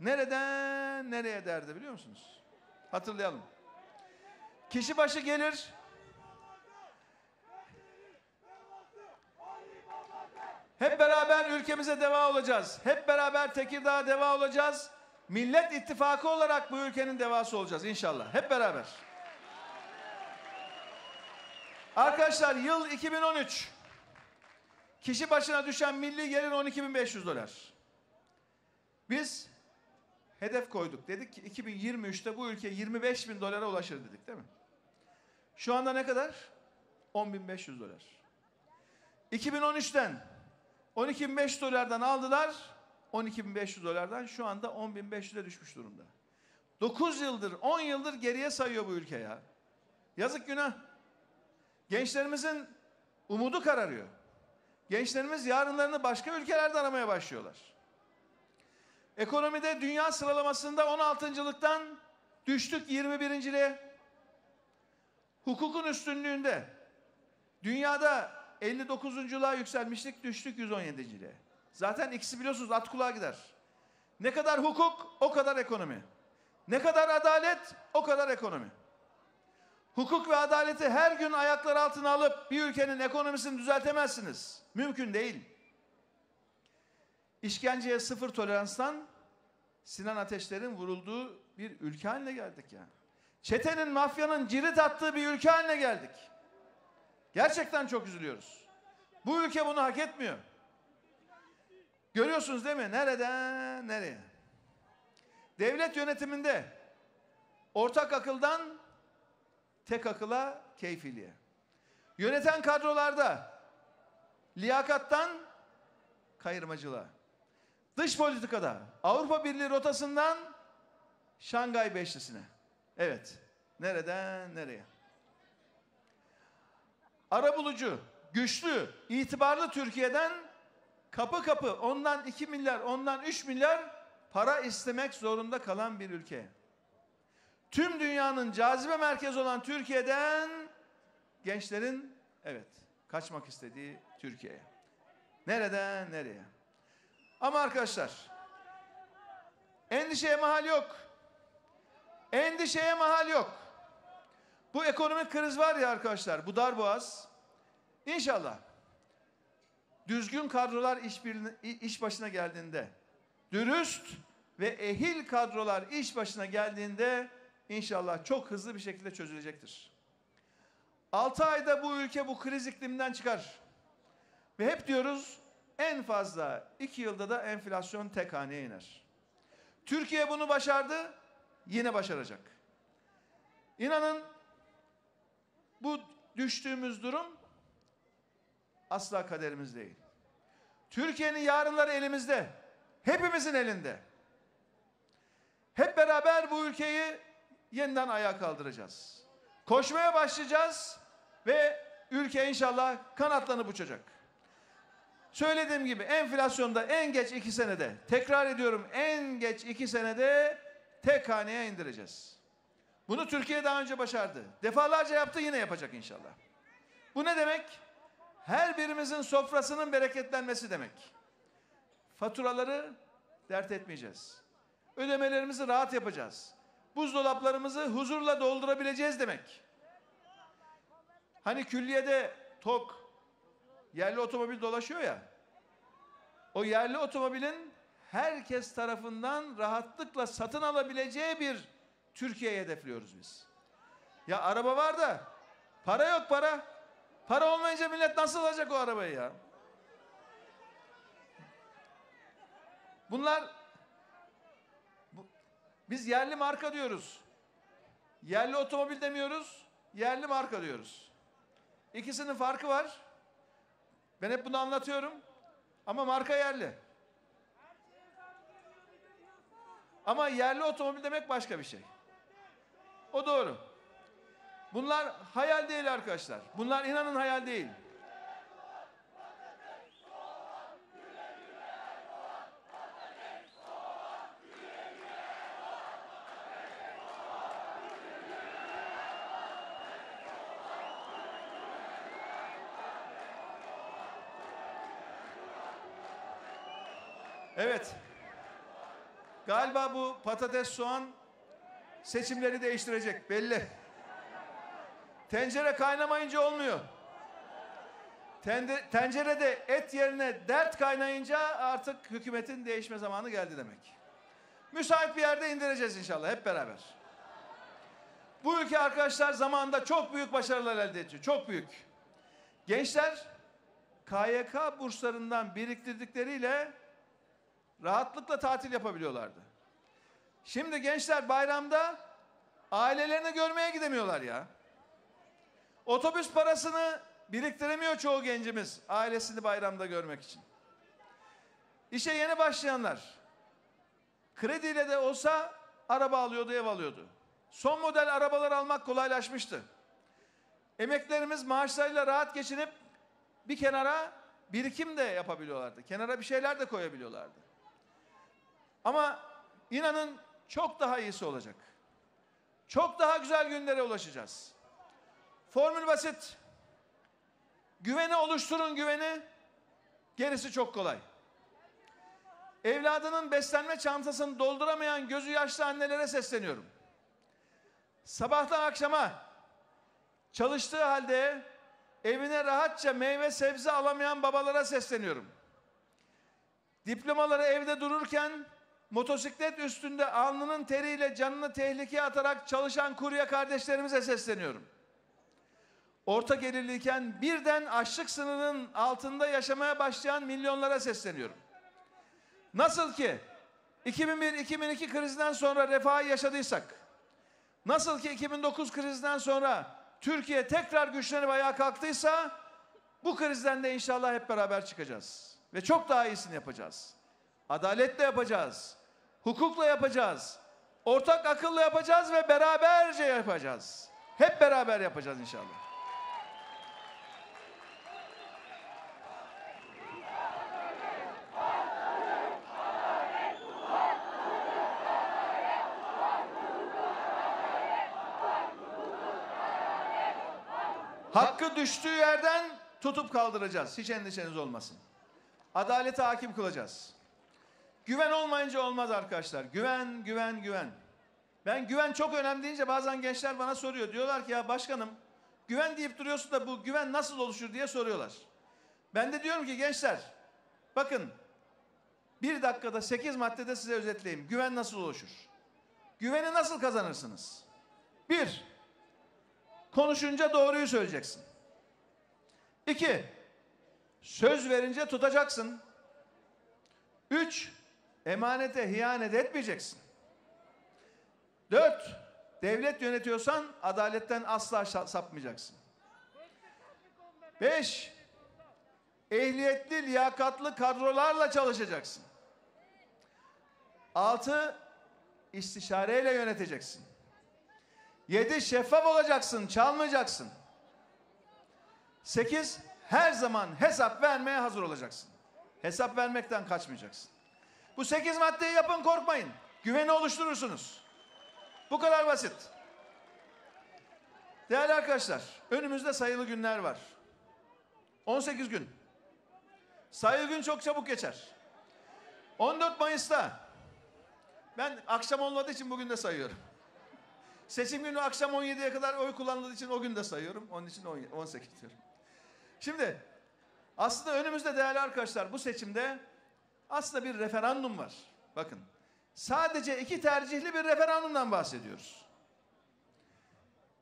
Nereden nereye derdi biliyor musunuz? Hatırlayalım. Kişi başı gelir. Hep beraber ülkemize deva olacağız. Hep beraber Tekirdağ'a deva olacağız. Millet İttifakı olarak bu ülkenin devası olacağız inşallah. Hep beraber. Arkadaşlar yıl iki bin on üç. Kişi başına düşen milli gelir on iki bin beş yüz dolar. Biz hedef koyduk. Dedik ki iki bin yirmi üçte bu ülke yirmi beş bin dolara ulaşır dedik değil mi? Şu anda ne kadar? on bin beş yüz dolar. iki bin on üçten on iki bin beş yüz dolardan aldılar. on iki bin beş yüz dolardan şu anda on bin beş yüze düşmüş durumda. dokuz yıldır, on yıldır geriye sayıyor bu ülke ya. Yazık günah. Gençlerimizin umudu kararıyor. Gençlerimiz yarınlarını başka ülkelerde aramaya başlıyorlar. Ekonomide dünya sıralamasında on altıncılıktan düştük yirmi birinciliğe. Hukukun üstünlüğünde dünyada elli dokuzunculuğa yükselmiştik, düştük yüz on yedinciliğe. Zaten ikisi biliyorsunuz at kulağa gider. Ne kadar hukuk o kadar ekonomi. Ne kadar adalet o kadar ekonomi. Hukuk ve adaleti her gün ayaklar altına alıp bir ülkenin ekonomisini düzeltemezsiniz. Mümkün değil. İşkenceye sıfır toleranstan Sinan Ateşler'in vurulduğu bir ülke haline geldik yani. Çetenin, mafyanın cirit attığı bir ülke haline geldik. Gerçekten çok üzülüyoruz. Bu ülke bunu hak etmiyor. Görüyorsunuz değil mi? Nereden nereye? Devlet yönetiminde ortak akıldan tek akıla, keyfiliğe. Yöneten kadrolarda liyakattan kayırmacılığa. Dış politikada Avrupa Birliği rotasından Şangay Beşlisi'ne. Evet. Nereden nereye? Arabulucu, güçlü, itibarlı Türkiye'den kapı kapı ondan iki milyar, ondan üç milyar para istemek zorunda kalan bir ülke. Tüm dünyanın cazibe merkezi olan Türkiye'den gençlerin evet kaçmak istediği Türkiye'ye. Nereden nereye? Ama arkadaşlar endişeye mahal yok. Endişeye mahal yok. Bu ekonomik kriz var ya arkadaşlar, bu darboğaz. İnşallah düzgün kadrolar iş, birine, iş başına geldiğinde, dürüst ve ehil kadrolar iş başına geldiğinde İnşallah çok hızlı bir şekilde çözülecektir. altı ayda bu ülke bu kriz ikliminden çıkar. Ve hep diyoruz en fazla iki yılda da enflasyon tek haneye iner. Türkiye bunu başardı, yine başaracak. İnanın bu düştüğümüz durum asla kaderimiz değil. Türkiye'nin yarınları elimizde, hepimizin elinde. Hep beraber bu ülkeyi yeniden ayağa kaldıracağız. Koşmaya başlayacağız ve ülke inşallah kanatlanıp uçacak. Söylediğim gibi enflasyonda en geç iki senede, tekrar ediyorum en geç iki senede tek haneye indireceğiz. Bunu Türkiye daha önce başardı. Defalarca yaptı, yine yapacak inşallah. Bu ne demek? Her birimizin sofrasının bereketlenmesi demek. Faturaları dert etmeyeceğiz. Ödemelerimizi rahat yapacağız. Buzdolaplarımızı huzurla doldurabileceğiz demek. Hani külliyede tok, yerli otomobil dolaşıyor ya. O yerli otomobilin herkes tarafından rahatlıkla satın alabileceği bir Türkiye'yi hedefliyoruz biz. Ya araba var da para yok para. Para olmayınca millet nasıl alacak o arabayı ya? Bunlar bu, biz yerli marka diyoruz. Yerli otomobil demiyoruz. Yerli marka diyoruz. İkisinin farkı var. Ben hep bunu anlatıyorum. Ama marka yerli. Ama yerli otomobil demek başka bir şey. O doğru. Bunlar hayal değil arkadaşlar. Bunlar inanın hayal değil. Evet. Galiba bu patates, soğan seçimleri değiştirecek belli. Tencere kaynamayınca olmuyor. Tende, tencerede et yerine dert kaynayınca artık hükümetin değişme zamanı geldi demek. Müsait bir yerde indireceğiz inşallah hep beraber. Bu ülke arkadaşlar zamanında çok büyük başarılar elde ediyor. Çok büyük. Gençler K Y K burslarından biriktirdikleriyle rahatlıkla tatil yapabiliyorlardı. Şimdi gençler bayramda ailelerini görmeye gidemiyorlar ya. Otobüs parasını biriktiremiyor çoğu gencimiz ailesini bayramda görmek için. İşe yeni başlayanlar krediyle de olsa araba alıyordu, ev alıyordu. Son model arabalar almak kolaylaşmıştı. Emeklerimiz maaşlarıyla rahat geçinip bir kenara birikim de yapabiliyorlardı. Kenara bir şeyler de koyabiliyorlardı. Ama inanın çok daha iyisi olacak. Çok daha güzel günlere ulaşacağız. Formül basit. Güveni oluşturun güveni. Gerisi çok kolay. Evladının beslenme çantasını dolduramayan gözü yaşlı annelere sesleniyorum. Sabahtan akşama çalıştığı halde evine rahatça meyve sebze alamayan babalara sesleniyorum. Diplomaları evde dururken motosiklet üstünde alnının teriyle canını tehlikeye atarak çalışan kurye kardeşlerimize sesleniyorum. Orta gelirliyken birden açlık sınırının altında yaşamaya başlayan milyonlara sesleniyorum. Nasıl ki iki bin bir iki bin iki krizinden sonra refahı yaşadıysak, nasıl ki iki bin dokuz krizinden sonra Türkiye tekrar güçlenip ayağa kalktıysa, bu krizden de inşallah hep beraber çıkacağız. Ve çok daha iyisini yapacağız. Adaletle yapacağız, hukukla yapacağız, ortak akılla yapacağız ve beraberce yapacağız. Hep beraber yapacağız inşallah. Hakkı düştüğü yerden tutup kaldıracağız. Hiç endişeniz olmasın. Adalete hakim kılacağız. Güven olmayınca olmaz arkadaşlar. Güven, güven, güven. Ben güven çok önemli deyince bazen gençler bana soruyor. Diyorlar ki ya başkanım güven deyip duruyorsun da bu güven nasıl oluşur diye soruyorlar. Ben de diyorum ki gençler bakın bir dakikada sekiz maddede size özetleyeyim. Güven nasıl oluşur? Güveni nasıl kazanırsınız? Bir, konuşunca doğruyu söyleyeceksin. İki, söz verince tutacaksın. Üç, emanete hiyanet etmeyeceksin. Dört, devlet yönetiyorsan adaletten asla sapmayacaksın. Beş, ehliyetli, liyakatlı kadrolarla çalışacaksın. Altı, istişareyle yöneteceksin. Yedi, şeffaf olacaksın, çalmayacaksın. Sekiz, her zaman hesap vermeye hazır olacaksın. Hesap vermekten kaçmayacaksın. Bu sekiz maddeyi yapın, korkmayın. Güveni oluşturursunuz. Bu kadar basit. Değerli arkadaşlar, önümüzde sayılı günler var. on sekiz gün. Sayılı gün çok çabuk geçer. on dört Mayıs'ta, ben akşam olmadığı için bugün de sayıyorum. Seçim günü akşam on yediye kadar oy kullanıldığı için o gün de sayıyorum. Onun için on sekiz diyorum. Şimdi aslında önümüzde değerli arkadaşlar bu seçimde aslında bir referandum var. Bakın sadece iki tercihli bir referandumdan bahsediyoruz.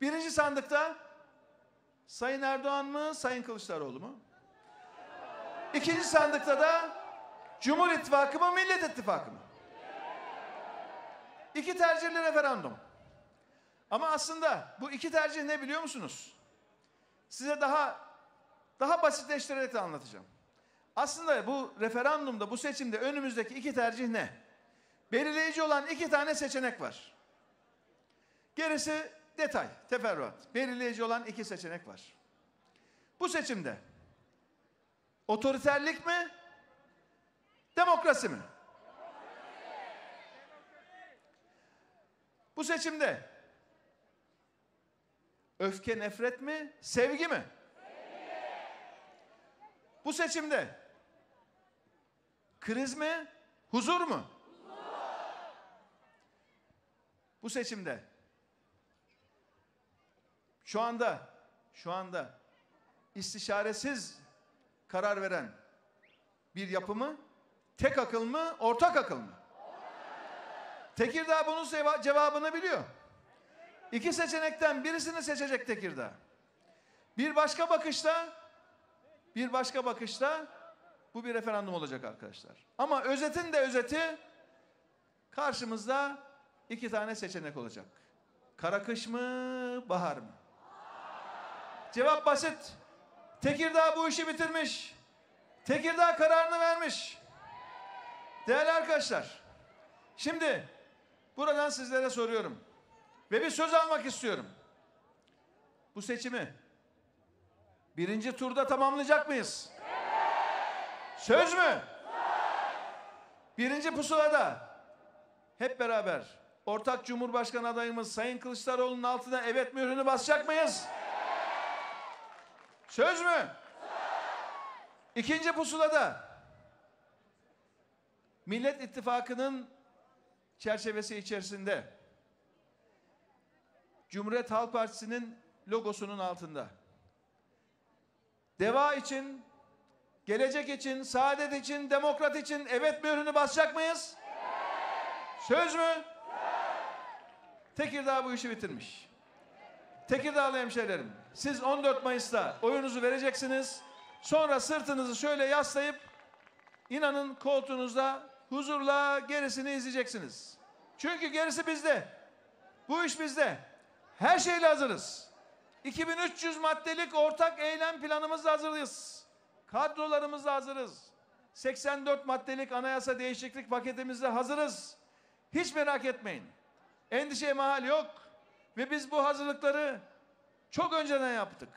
Birinci sandıkta Sayın Erdoğan mı Sayın Kılıçdaroğlu mu? İkinci sandıkta da Cumhur İttifakı mı, Millet İttifakı mı? İki tercihli referandum. Ama aslında bu iki tercih ne biliyor musunuz? Size daha daha basitleştirerek de anlatacağım. Aslında bu referandumda, bu seçimde önümüzdeki iki tercih ne? Belirleyici olan iki tane seçenek var. Gerisi detay, teferruat. Belirleyici olan iki seçenek var. Bu seçimde otoriterlik mi, demokrasi mi? Bu seçimde öfke, nefret mi, sevgi mi? Bu seçimde kriz mi, huzur mu? Huzur. Bu seçimde şu anda şu anda istişaresiz karar veren bir yapı mı, tek akıl mı, ortak akıl mı? Tekirdağ bunun cevabını biliyor. İki seçenekten birisini seçecek Tekirdağ. Bir başka bakışta Bir başka bakışta bu bir referandum olacak arkadaşlar. Ama özetin de özeti, karşımızda iki tane seçenek olacak. Kara kış mı, bahar mı? Cevap basit. Tekirdağ bu işi bitirmiş. Tekirdağ kararını vermiş. Değerli arkadaşlar, şimdi buradan sizlere soruyorum ve bir söz almak istiyorum. Bu seçimi birinci turda tamamlayacak mıyız? Söz mü? Birinci pusulada hep beraber ortak Cumhurbaşkanı adayımız Sayın Kılıçdaroğlu'nun altına evet mührünü basacak mıyız? Söz mü? İkinci pusulada Millet İttifakı'nın çerçevesi içerisinde Cumhuriyet Halk Partisi'nin logosunun altında Deva için, gelecek için, saadet için, demokrat için evet mührünü basacak mıyız? Söz mü? Tekirdağ bu işi bitirmiş. Tekirdağlı hemşehrilerim, siz on dört Mayıs'ta oyunuzu vereceksiniz. Sonra sırtınızı şöyle yaslayıp, inanın koltuğunuzda huzurla gerisini izleyeceksiniz. Çünkü gerisi bizde. Bu iş bizde. Her şeyle hazırız. iki bin üç yüz maddelik ortak eylem planımızla hazırız. Kadrolarımızla hazırız. seksen dört maddelik anayasa değişiklik paketimizle hazırız. Hiç merak etmeyin. Endişeye mahal yok. Ve biz bu hazırlıkları çok önceden yaptık.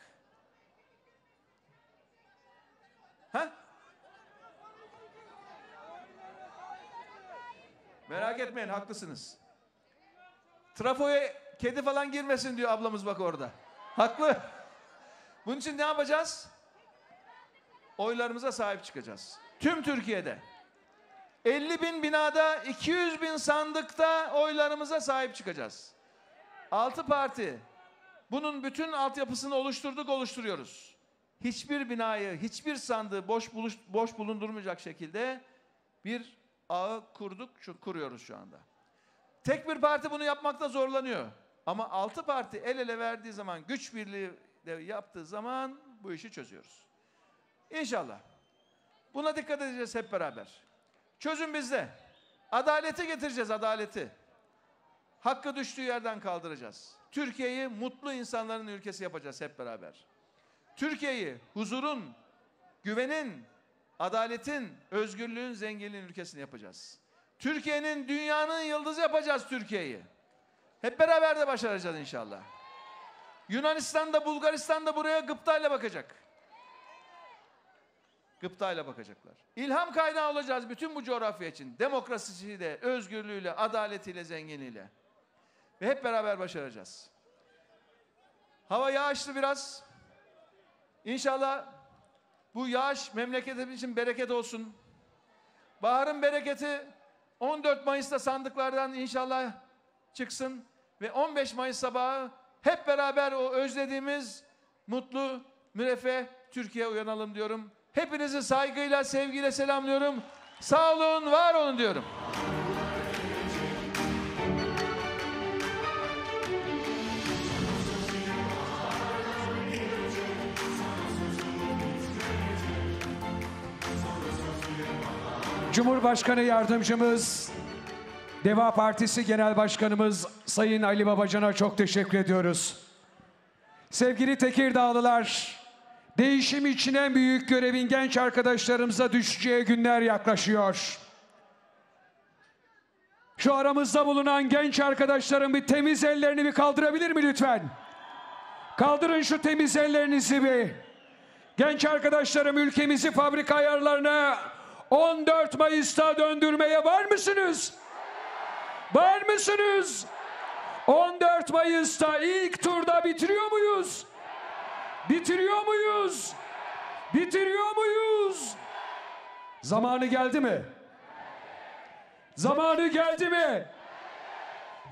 Ha? Merak etmeyin, haklısınız. Trafoya kedi falan girmesin diyor ablamız, bak orada. Haklı. Bunun için ne yapacağız? Oylarımıza sahip çıkacağız. Tüm Türkiye'de elli bin binada, iki yüz bin sandıkta oylarımıza sahip çıkacağız. Altı parti bunun bütün altyapısını oluşturduk, oluşturuyoruz. Hiçbir binayı, hiçbir sandığı boş, buluş, boş bulundurmayacak şekilde bir ağı kurduk, şu, kuruyoruz şu anda. Tek bir parti bunu yapmakta zorlanıyor. Ama altı parti el ele verdiği zaman, güç birliği yaptığı zaman bu işi çözüyoruz. İnşallah. Buna dikkat edeceğiz hep beraber. Çözüm bizde. Adaleti getireceğiz, adaleti. Hakkı düştüğü yerden kaldıracağız. Türkiye'yi mutlu insanların ülkesi yapacağız hep beraber. Türkiye'yi huzurun, güvenin, adaletin, özgürlüğün, zenginliğin ülkesini yapacağız. Türkiye'nin, dünyanın yıldızı yapacağız Türkiye'yi. Hep beraber de başaracağız inşallah. Yunanistan da, Bulgaristan da buraya gıptayla bakacak. Gıptayla bakacaklar. İlham kaynağı olacağız bütün bu coğrafya için. Demokrasisiyle, özgürlüğüyle, adaletiyle, zenginliğiyle. Ve hep beraber başaracağız. Hava yağışlı biraz. İnşallah bu yağış memleketimiz için bereket olsun. Baharın bereketi on dört Mayıs'ta sandıklardan inşallah çıksın ve on beş Mayıs sabahı hep beraber o özlediğimiz mutlu, müreffeh Türkiye'ye uyanalım diyorum. Hepinizi saygıyla, sevgiyle selamlıyorum. Sağ olun, var olun diyorum. Cumhurbaşkanı Yardımcımız, Deva Partisi Genel Başkanımız Sayın Ali Babacan'a çok teşekkür ediyoruz. Sevgili Tekirdağlılar, değişim için en büyük görevin genç arkadaşlarımıza düşeceği günler yaklaşıyor. Şu aramızda bulunan genç arkadaşların bir temiz ellerini bir kaldırabilir mi lütfen? Kaldırın şu temiz ellerinizi bir. Genç arkadaşlarım, ülkemizi fabrika ayarlarına on dört Mayıs'ta döndürmeye var mısınız? Var mısınız? on dört Mayıs'ta ilk turda bitiriyor muyuz? Bitiriyor muyuz? Bitiriyor muyuz? Zamanı geldi mi? Zamanı geldi mi?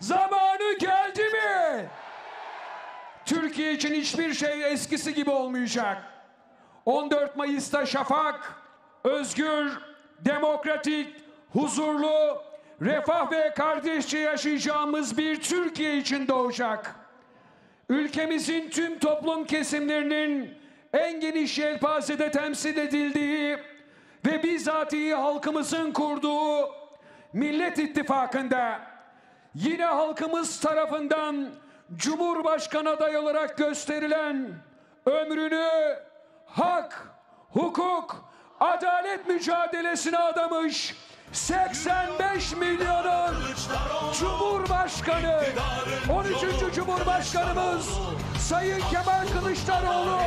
Zamanı geldi mi? Türkiye için hiçbir şey eskisi gibi olmayacak. on dört Mayıs'ta şafak, özgür, demokratik, huzurlu, refah ve kardeşçe yaşayacağımız bir Türkiye için doğacak. Ülkemizin tüm toplum kesimlerinin en geniş yelpazede temsil edildiği ve bizatihi halkımızın kurduğu Millet İttifakı'nda yine halkımız tarafından Cumhurbaşkanı adayı olarak gösterilen ömrünü hak, hukuk, adalet mücadelesine adamış seksen beş milyonun Cumhurbaşkanı, on üçüncü Cumhurbaşkanımız Sayın Kemal Kılıçdaroğlu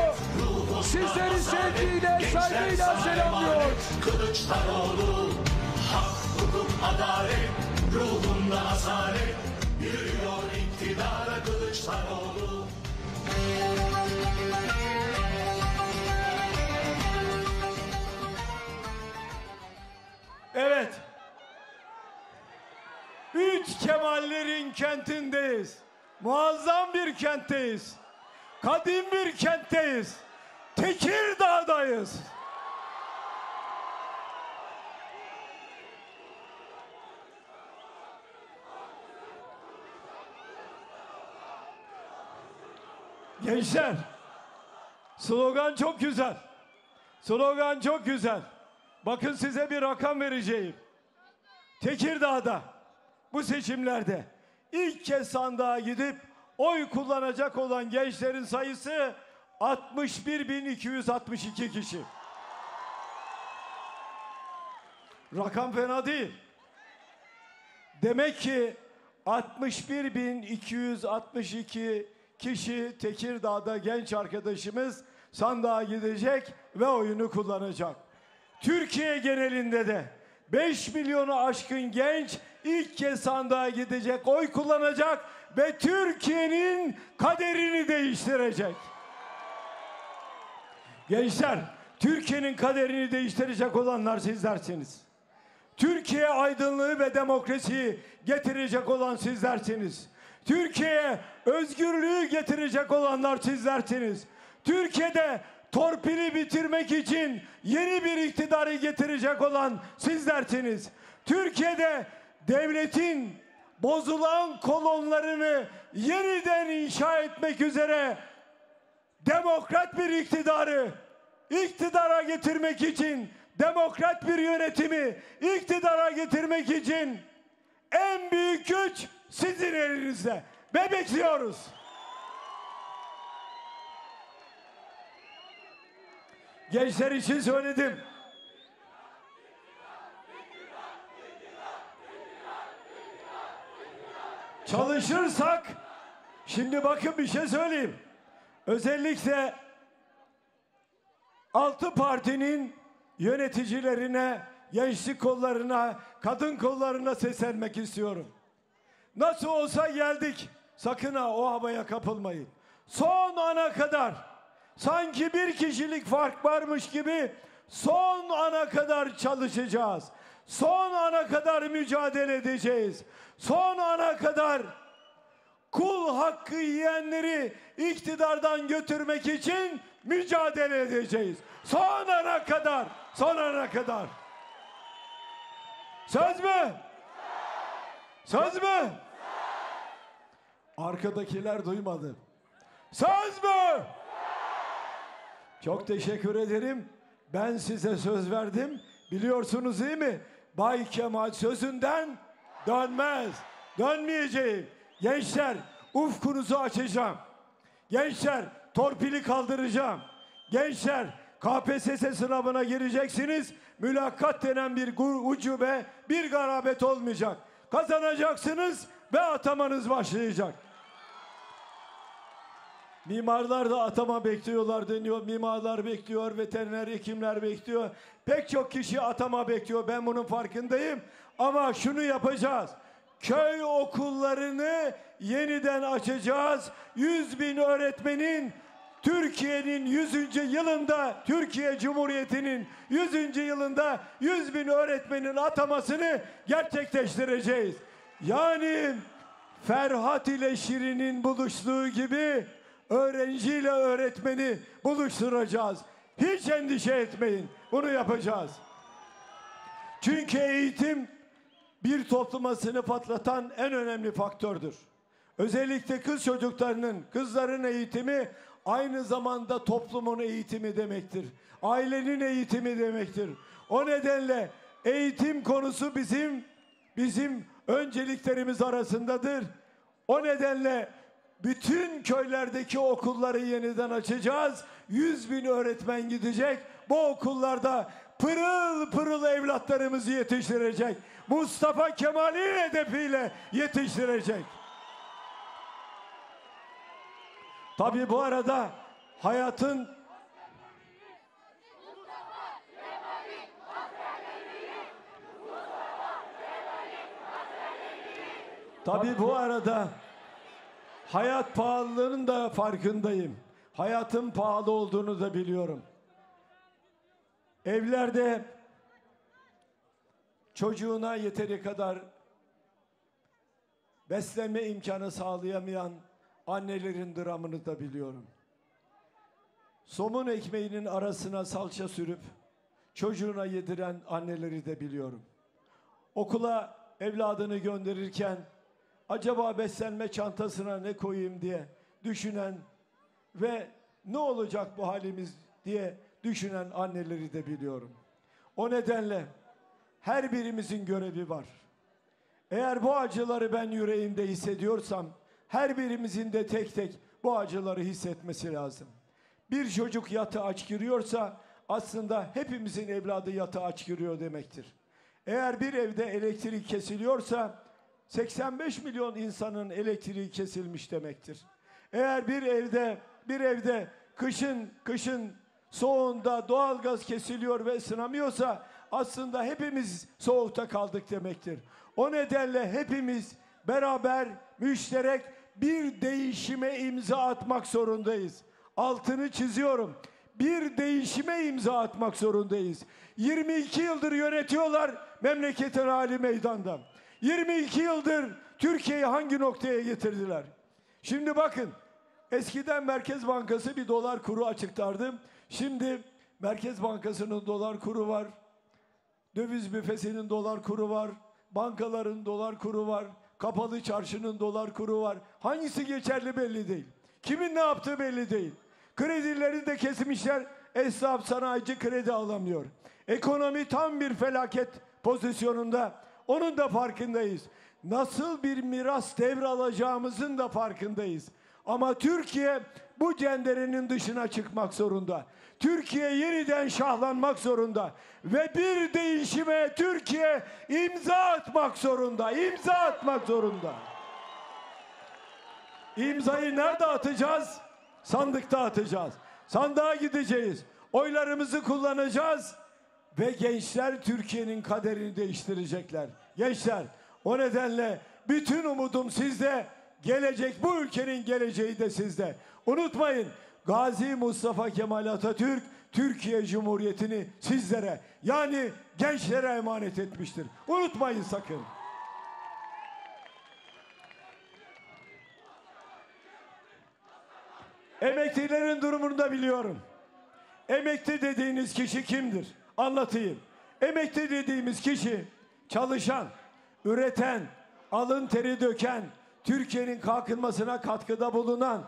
sizleri sevgiyle, saygıyla selamlıyor. Kılıçdaroğlu, hak, hukuk, adalet, ruhunda asalet, yürüyor iktidara Kılıçdaroğlu. Evet, üç Kemallerin kentindeyiz, muazzam bir kentteyiz, kadim bir kentteyiz, Tekirdağ'dayız. Gençler, slogan çok güzel, slogan çok güzel. Bakın, size bir rakam vereceğim. Tekirdağ'da bu seçimlerde ilk kez sandığa gidip oy kullanacak olan gençlerin sayısı altmış bir bin iki yüz altmış iki kişi. Rakam fena değil. Demek ki altmış bir bin iki yüz altmış iki kişi Tekirdağ'da genç arkadaşımız sandığa gidecek ve oyunu kullanacak. Türkiye genelinde de beş milyonu aşkın genç ilk kez sandığa gidecek, oy kullanacak ve Türkiye'nin kaderini değiştirecek. Gençler, Türkiye'nin kaderini değiştirecek olanlar sizlersiniz. Türkiye aydınlığı ve demokrasiyi getirecek olan sizlersiniz. Türkiye'ye özgürlüğü getirecek olanlar sizlersiniz. Türkiye'de torpili bitirmek için yeni bir iktidarı getirecek olan sizlersiniz. Türkiye'de devletin bozulan kolonlarını yeniden inşa etmek üzere demokrat bir iktidarı iktidara getirmek için, demokrat bir yönetimi iktidara getirmek için en büyük güç sizin elinizde ve bekliyoruz. Gençler için söyledim. Çalışırsak, şimdi bakın bir şey söyleyeyim. Özellikle altı partinin yöneticilerine, gençlik kollarına, kadın kollarına seslenmek istiyorum. Nasıl olsa geldik. Sakın ha o havaya kapılmayın. Son ana kadar, sanki bir kişilik fark varmış gibi son ana kadar çalışacağız. Son ana kadar mücadele edeceğiz. Son ana kadar kul hakkı yiyenleri iktidardan götürmek için mücadele edeceğiz. Son ana kadar, son ana kadar. Söz mü? Söz mü? Arkadakiler duymadı. Söz mü? Çok teşekkür ederim. Ben size söz verdim. Biliyorsunuz değil mi? Bay Kemal sözünden dönmez. Dönmeyeceğim. Gençler, ufkunuzu açacağım. Gençler, torpili kaldıracağım. Gençler, K P S S sınavına gireceksiniz. Mülakat denen bir ucube, bir garabet olmayacak. Kazanacaksınız ve atamanız başlayacak. Mimarlar da atama bekliyorlar deniyor. Mimarlar bekliyor, veteriner hekimler bekliyor. Pek çok kişi atama bekliyor. Ben bunun farkındayım. Ama şunu yapacağız. Köy okullarını yeniden açacağız. Yüz bin öğretmenin Türkiye'nin yüzüncü yılında, Türkiye Cumhuriyeti'nin yüzüncü yılında yüz bin öğretmenin atamasını gerçekleştireceğiz. Yani Ferhat ile Şirin'in buluştuğu gibi öğrenciyle öğretmeni buluşturacağız. Hiç endişe etmeyin. Bunu yapacağız. Çünkü eğitim bir topluma sınıf atlatan en önemli faktördür. Özellikle kız çocuklarının, kızların eğitimi aynı zamanda toplumun eğitimi demektir. Ailenin eğitimi demektir. O nedenle eğitim konusu bizim bizim önceliklerimiz arasındadır. O nedenle bütün köylerdeki okulları yeniden açacağız. Yüz bin öğretmen gidecek. Bu okullarda pırıl pırıl evlatlarımızı yetiştirecek. Mustafa Kemal'in hedefiyle yetiştirecek. Tabii bu arada hayatın Tabii bu arada hayat pahalılığının da farkındayım. Hayatın pahalı olduğunu da biliyorum. Evlerde çocuğuna yeteri kadar beslenme imkanı sağlayamayan annelerin dramını da biliyorum. Somun ekmeğinin arasına salça sürüp çocuğuna yediren anneleri de biliyorum. Okula evladını gönderirken acaba beslenme çantasına ne koyayım diye düşünen ve ne olacak bu halimiz diye düşünen anneleri de biliyorum. O nedenle her birimizin görevi var. Eğer bu acıları ben yüreğimde hissediyorsam, her birimizin de tek tek bu acıları hissetmesi lazım. Bir çocuk yatağa aç giriyorsa aslında hepimizin evladı yatağa aç giriyor demektir. Eğer bir evde elektrik kesiliyorsa seksen beş milyon insanın elektriği kesilmiş demektir. Eğer bir evde bir evde kışın kışın soğuğunda doğalgaz kesiliyor ve ısınamıyorsa aslında hepimiz soğukta kaldık demektir. O nedenle hepimiz beraber müşterek bir değişime imza atmak zorundayız. Altını çiziyorum. Bir değişime imza atmak zorundayız. yirmi iki yıldır yönetiyorlar memleketin hali meydanda. yirmi iki yıldır Türkiye'yi hangi noktaya getirdiler? Şimdi bakın, eskiden Merkez Bankası bir dolar kuru açıklardı. Şimdi Merkez Bankası'nın dolar kuru var. Döviz büfesinin dolar kuru var. Bankaların dolar kuru var. Kapalı çarşının dolar kuru var. Hangisi geçerli belli değil. Kimin ne yaptığı belli değil. Kredileri de kesmişler. Esnaf sanayici kredi alamıyor. Ekonomi tam bir felaket pozisyonunda. Onun da farkındayız. Nasıl bir miras devralacağımızın da farkındayız. Ama Türkiye bu cenderenin dışına çıkmak zorunda. Türkiye yeniden şahlanmak zorunda. Ve bir değişime Türkiye imza atmak zorunda. İmza atmak zorunda. İmzayı nerede atacağız? Sandıkta atacağız. Sandığa gideceğiz. Oylarımızı kullanacağız. Ve gençler Türkiye'nin kaderini değiştirecekler. Gençler, o nedenle bütün umudum sizde. Gelecek, bu ülkenin geleceği de sizde. Unutmayın, Gazi Mustafa Kemal Atatürk Türkiye Cumhuriyeti'ni sizlere, yani gençlere emanet etmiştir. Unutmayın sakın. Emeklilerin durumunu da biliyorum. Emekli dediğiniz kişi kimdir? Anlatayım. Emekli dediğimiz kişi çalışan, üreten, alın teri döken, Türkiye'nin kalkınmasına katkıda bulunan,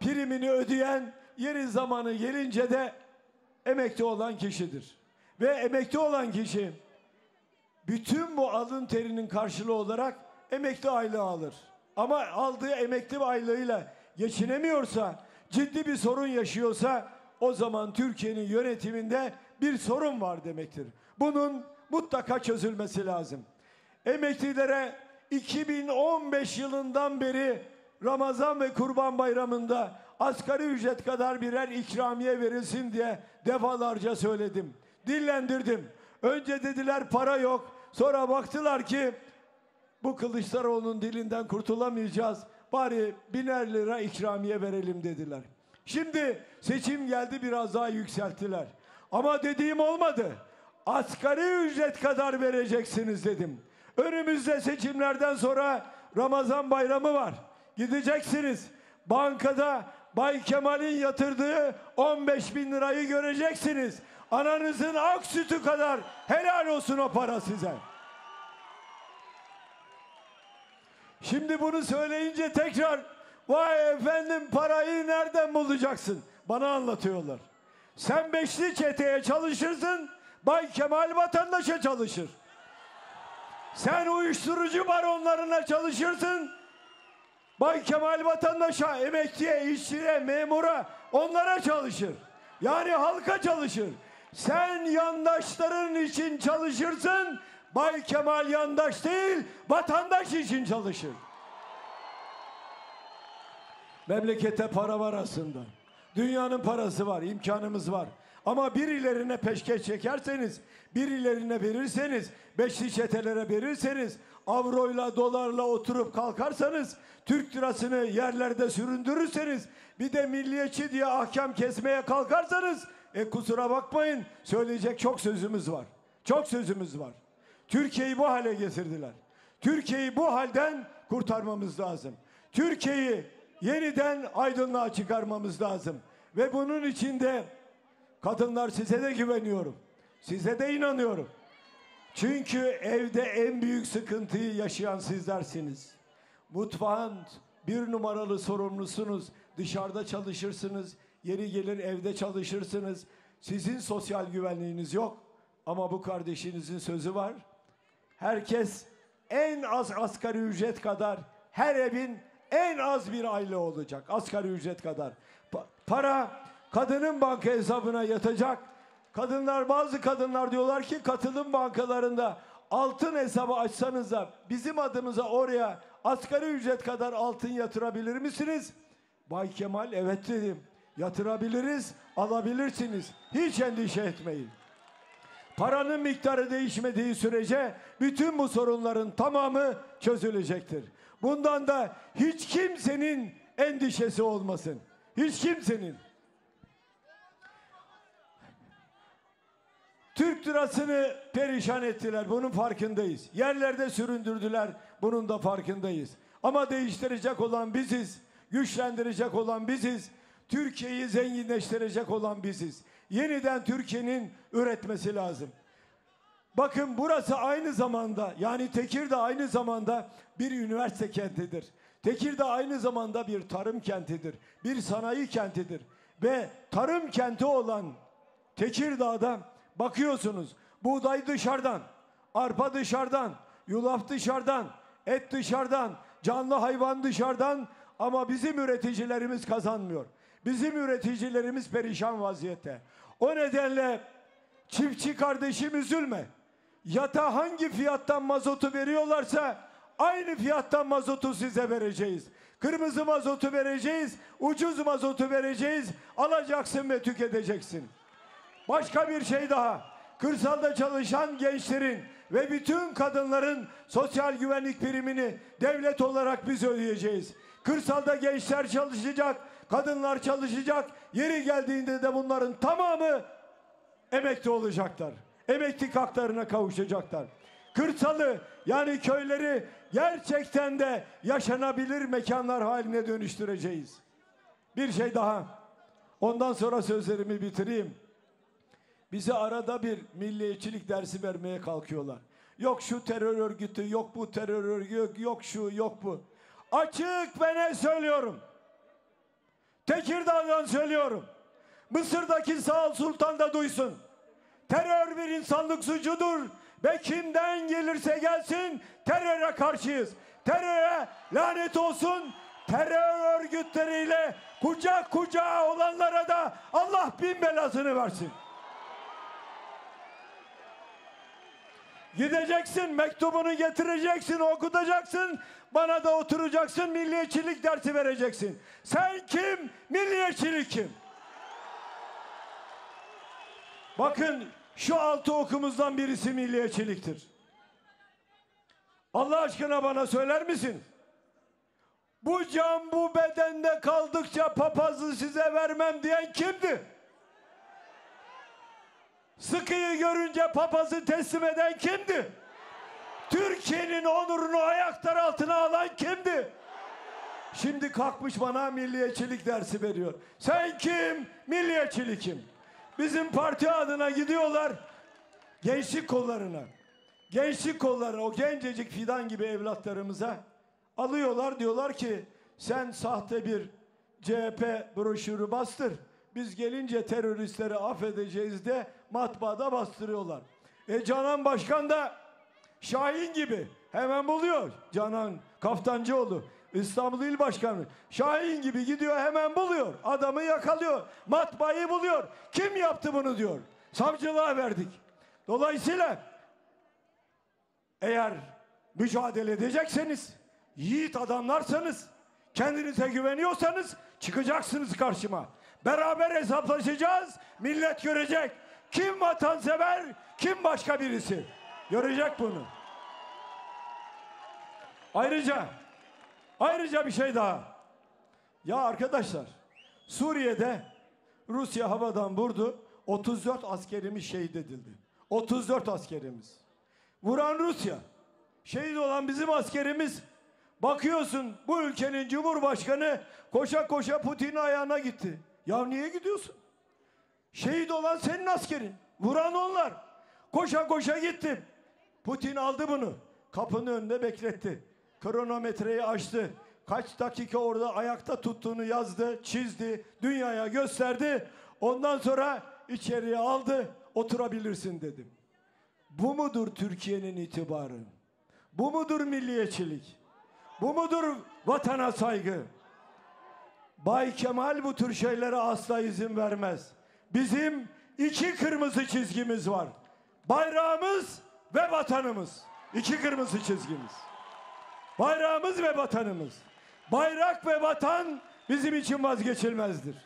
primini ödeyen, yeri zamanı gelince de emekli olan kişidir. Ve emekli olan kişi bütün bu alın terinin karşılığı olarak emekli aylığı alır. Ama aldığı emekli aylığıyla geçinemiyorsa, ciddi bir sorun yaşıyorsa o zaman Türkiye'nin yönetiminde bir sorun var demektir. Bunun mutlaka çözülmesi lazım. Emeklilere iki bin on beş yılından beri Ramazan ve Kurban Bayramı'nda asgari ücret kadar birer ikramiye verilsin diye defalarca söyledim. Dillendirdim. Önce dediler para yok. Sonra baktılar ki bu Kılıçdaroğlu'nun dilinden kurtulamayacağız. Bari biner lira ikramiye verelim dediler. Şimdi seçim geldi, biraz daha yükselttiler. Ama dediğim olmadı. Asgari ücret kadar vereceksiniz dedim. Önümüzde seçimlerden sonra Ramazan bayramı var. Gideceksiniz. Bankada Bay Kemal'in yatırdığı on beş bin lirayı göreceksiniz. Ananızın ak sütü kadar helal olsun o para size. Şimdi bunu söyleyince tekrar vay efendim parayı nereden bulacaksın? Bana anlatıyorlar. Sen beşli çeteye çalışırsın, Bay Kemal vatandaşa çalışır. Sen uyuşturucu baronlarına çalışırsın, Bay Kemal vatandaşa, emekliye, işçiye, memura, onlara çalışır. Yani halka çalışır. Sen yandaşların için çalışırsın, Bay Kemal yandaş değil, vatandaş için çalışır. Memlekette para var aslında. Dünyanın parası var, imkanımız var. Ama birilerine peşkeş çekerseniz, birilerine verirseniz, beşli çetelere verirseniz, avroyla, dolarla oturup kalkarsanız, Türk lirasını yerlerde süründürürseniz, bir de milliyetçi diye ahkam kesmeye kalkarsanız, e kusura bakmayın, söyleyecek çok sözümüz var. Çok sözümüz var. Türkiye'yi bu hale getirdiler. Türkiye'yi bu halden kurtarmamız lazım. Türkiye'yi yeniden aydınlığa çıkarmamız lazım. Ve bunun için de kadınlar, size de güveniyorum. Size de inanıyorum. Çünkü evde en büyük sıkıntıyı yaşayan sizlersiniz. Mutfağın bir numaralı sorumlusunuz. Dışarıda çalışırsınız. Yeri gelir evde çalışırsınız. Sizin sosyal güvenliğiniz yok. Ama bu kardeşinizin sözü var. Herkes en az asgari ücret kadar, her evin en az bir aylığı olacak. Asgari ücret kadar. Pa- para... Kadının banka hesabına yatacak. Kadınlar, bazı kadınlar diyorlar ki katılım bankalarında altın hesabı açsanız da bizim adımıza oraya asgari ücret kadar altın yatırabilir misiniz? Bay Kemal evet dedim. Yatırabiliriz, alabilirsiniz. Hiç endişe etmeyin. Paranın miktarı değişmediği sürece bütün bu sorunların tamamı çözülecektir. Bundan da hiç kimsenin endişesi olmasın. Hiç kimsenin. Türk lirasını perişan ettiler. Bunun farkındayız. Yerlerde süründürdüler. Bunun da farkındayız. Ama değiştirecek olan biziz. Güçlendirecek olan biziz. Türkiye'yi zenginleştirecek olan biziz. Yeniden Türkiye'nin üretmesi lazım. Bakın burası aynı zamanda, yani Tekirdağ aynı zamanda bir üniversite kentidir. Tekirdağ aynı zamanda bir tarım kentidir. Bir sanayi kentidir. Ve tarım kenti olan Tekirdağ'da bakıyorsunuz buğday dışarıdan, arpa dışarıdan, yulaf dışarıdan, et dışarıdan, canlı hayvan dışarıdan ama bizim üreticilerimiz kazanmıyor. Bizim üreticilerimiz perişan vaziyette. O nedenle çiftçi kardeşim üzülme. Yata hangi fiyattan mazotu veriyorlarsa aynı fiyattan mazotu size vereceğiz. Kırmızı mazotu vereceğiz, ucuz mazotu vereceğiz, alacaksın ve tüketeceksin. Başka bir şey daha. Kırsalda çalışan gençlerin ve bütün kadınların sosyal güvenlik primini devlet olarak biz ödeyeceğiz. Kırsalda gençler çalışacak, kadınlar çalışacak. Yeri geldiğinde de bunların tamamı emekli olacaklar. Emeklilik haklarına kavuşacaklar. Kırsalı, yani köyleri gerçekten de yaşanabilir mekanlar haline dönüştüreceğiz. Bir şey daha. Ondan sonra sözlerimi bitireyim. Bize arada bir milliyetçilik dersi vermeye kalkıyorlar. Yok şu terör örgütü, yok bu terör örgütü, yok şu, yok bu. Açık ve ne söylüyorum? Tekirdağ'dan söylüyorum. Mısır'daki Sağol Sultan da duysun. Terör bir insanlık suçudur. ve kimden gelirse gelsin teröre karşıyız. Teröre lanet olsun. Terör örgütleriyle kucak kucağa olanlara da Allah bin belasını versin. Gideceksin, mektubunu getireceksin, okutacaksın, bana da oturacaksın, milliyetçilik dersi vereceksin. Sen kim, milliyetçilik kim? Bakın, şu altı okumuzdan birisi milliyetçiliktir. Allah aşkına bana söyler misin? Bu can bu bedende kaldıkça papazı size vermem diyen kimdi? Sıkıyı görünce papazı teslim eden kimdi? Türkiye'nin onurunu ayaklar altına alan kimdi? Şimdi kalkmış bana milliyetçilik dersi veriyor. Sen kim? Milliyetçilik kim? Bizim parti adına gidiyorlar gençlik kollarına. Gençlik kollarına, o gencecik fidan gibi evlatlarımıza alıyorlar, diyorlar ki sen sahte bir C H P broşürü bastır. Biz gelince teröristleri affedeceğiz de matbaada bastırıyorlar. E Canan Başkan da Şahin gibi hemen buluyor. Canan Kaftancıoğlu İstanbul İl Başkanı Şahin gibi gidiyor, hemen buluyor. Adamı yakalıyor. Matbaayı buluyor. Kim yaptı bunu diyor. Savcılığa verdik. Dolayısıyla eğer mücadele edecekseniz, yiğit adamlarsanız, kendinize güveniyorsanız çıkacaksınız karşıma. Beraber hesaplaşacağız. Millet görecek. Kim vatansever, kim başka birisi. Görecek bunu. Ayrıca, ayrıca bir şey daha. Ya arkadaşlar, Suriye'de Rusya havadan vurdu. otuz dört askerimiz şehit edildi. otuz dört askerimiz. Vuran Rusya. Şehit olan bizim askerimiz. Bakıyorsun bu ülkenin Cumhurbaşkanı koşa koşa Putin'in ayağına gitti. Ya niye gidiyorsun? Şehit olan senin askerin. Vuran onlar. Koşa koşa gittim. Putin aldı bunu. Kapının önünde bekletti. Kronometreyi açtı. Kaç dakika orada ayakta tuttuğunu yazdı, çizdi, dünyaya gösterdi. Ondan sonra içeriye aldı. Oturabilirsin dedim. Bu mudur Türkiye'nin itibarı? Bu mudur milliyetçilik? Bu mudur vatana saygı? Bay Kemal bu tür şeylere asla izin vermez. Bizim iki kırmızı çizgimiz var. Bayrağımız ve vatanımız. İki kırmızı çizgimiz. Bayrağımız ve vatanımız. Bayrak ve vatan bizim için vazgeçilmezdir.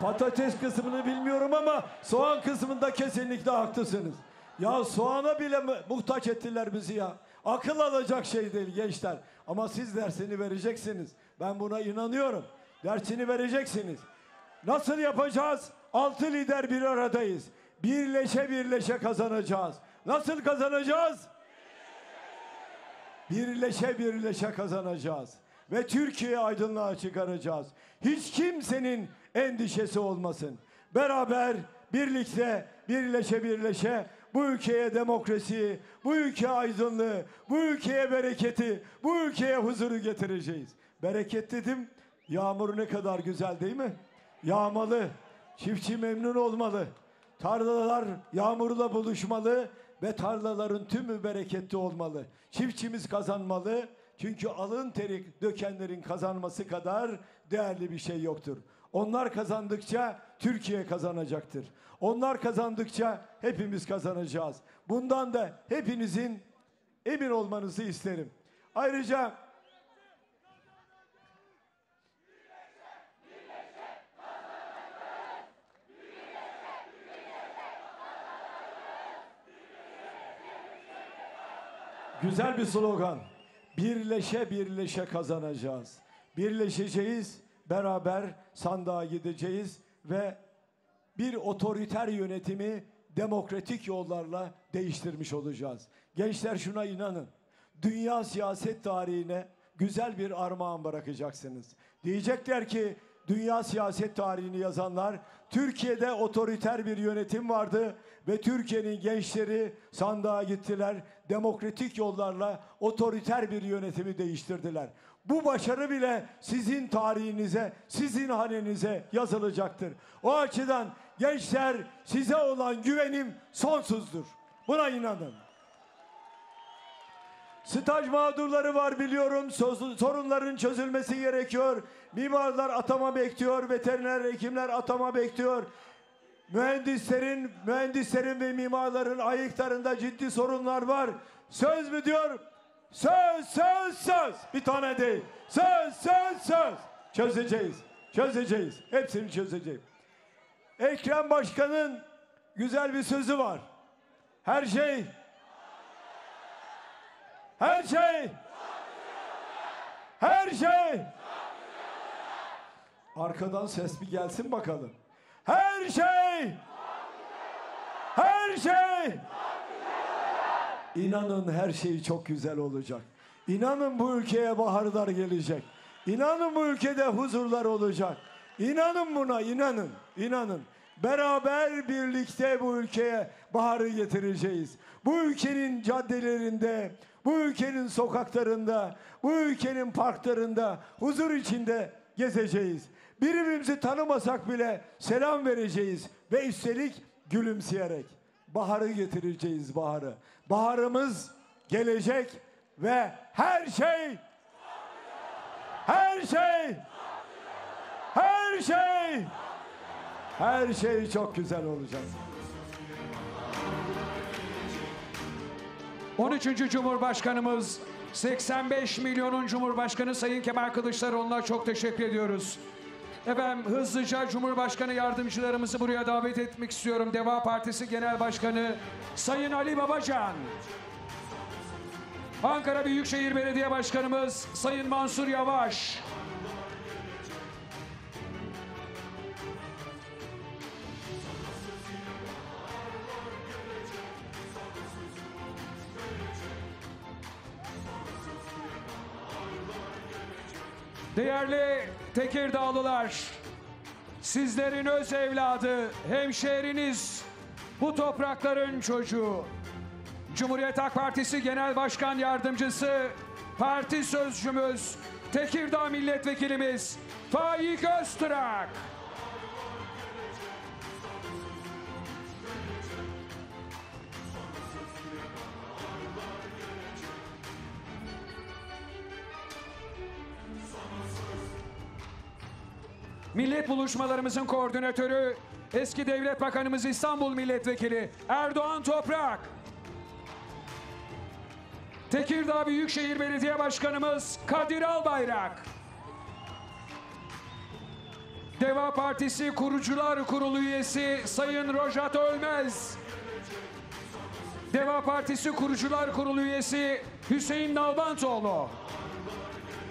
Patates kısmını bilmiyorum ama soğan kısmında kesinlikle haklısınız. Ya soğana bile muhtaç ettiler bizi ya. Akıl alacak şey değil gençler. Ama siz dersini vereceksiniz. Ben buna inanıyorum. Dersini vereceksiniz. Nasıl yapacağız? Altı lider bir aradayız. Birleşe birleşe kazanacağız. Nasıl kazanacağız? Birleşe birleşe kazanacağız. Ve Türkiye'yi aydınlığa çıkaracağız. Hiç kimsenin endişesi olmasın. Beraber, birlikte, birleşe birleşe bu ülkeye demokrasiyi, bu ülkeye aydınlığı, bu ülkeye bereketi, bu ülkeye huzuru getireceğiz. Bereket dedim, yağmur ne kadar güzel değil mi? Yağmalı, çiftçi memnun olmalı, tarlalar yağmurla buluşmalı ve tarlaların tümü bereketli olmalı. Çiftçimiz kazanmalı, çünkü alın teri dökenlerin kazanması kadar değerli bir şey yoktur. Onlar kazandıkça Türkiye kazanacaktır. Onlar kazandıkça hepimiz kazanacağız. Bundan da hepinizin emin olmanızı isterim. Ayrıca güzel bir slogan. Birleşe birleşe kazanacağız. Birleşeceğiz. Beraber sandığa gideceğiz ve bir otoriter yönetimi demokratik yollarla değiştirmiş olacağız. Gençler şuna inanın. Dünya siyaset tarihine güzel bir armağan bırakacaksınız. Diyecekler ki dünya siyaset tarihini yazanlar, Türkiye'de otoriter bir yönetim vardı ve Türkiye'nin gençleri sandığa gittiler, demokratik yollarla otoriter bir yönetimi değiştirdiler. Bu başarı bile sizin tarihinize, sizin hanenize yazılacaktır. O açıdan gençler, size olan güvenim sonsuzdur. Buna inanın. Staj mağdurları var biliyorum. Sorunların çözülmesi gerekiyor. Mimarlar atama bekliyor. Veteriner hekimler atama bekliyor. Mühendislerin, mühendislerin ve mimarların ayıklarında ciddi sorunlar var. Söz mü diyor? Söz, söz, söz. Bir tane değil. Söz, söz, söz. Çözeceğiz. Çözeceğiz. Hepsini çözeceğiz. Ekrem Başkan'ın güzel bir sözü var. Her şey Her şey Her şey Arkadan ses bir gelsin bakalım. Her şey Her şey İnanın her şey çok güzel olacak. İnanın bu ülkeye baharlar gelecek. İnanın bu ülkede huzurlar olacak. İnanın buna, inanın, inanın. Beraber birlikte bu ülkeye baharı getireceğiz. Bu ülkenin caddelerinde, bu ülkenin sokaklarında, bu ülkenin parklarında huzur içinde gezeceğiz. Birbirimizi tanımasak bile selam vereceğiz ve üstelik gülümseyerek baharı getireceğiz, baharı. Baharımız gelecek ve her şey, her şey, her şey, her şey çok güzel olacak. on üçüncü Cumhurbaşkanımız, seksen beş milyonun Cumhurbaşkanı Sayın Kemal Kılıçdaroğlu'na çok teşekkür ediyoruz. Efendim, hızlıca Cumhurbaşkanı yardımcılarımızı buraya davet etmek istiyorum. Deva Partisi Genel Başkanı Sayın Ali Babacan. Ankara Büyükşehir Belediye Başkanımız Sayın Mansur Yavaş. Değerli Tekirdağlılar, sizlerin öz evladı, hemşehriniz, bu toprakların çocuğu, Cumhuriyet Halk Partisi Genel Başkan Yardımcısı, parti sözcümüz, Tekirdağ Milletvekilimiz Faik Öztürk. Millet buluşmalarımızın koordinatörü, eski Devlet Bakanımız İstanbul Milletvekili Erdoğan Toprak. Tekirdağ Büyükşehir Belediye Başkanımız Kadir Albayrak. Deva Partisi Kurucular Kurulu üyesi Sayın Rojat Ölmez. Deva Partisi Kurucular Kurulu üyesi Hüseyin Nalbantoğlu.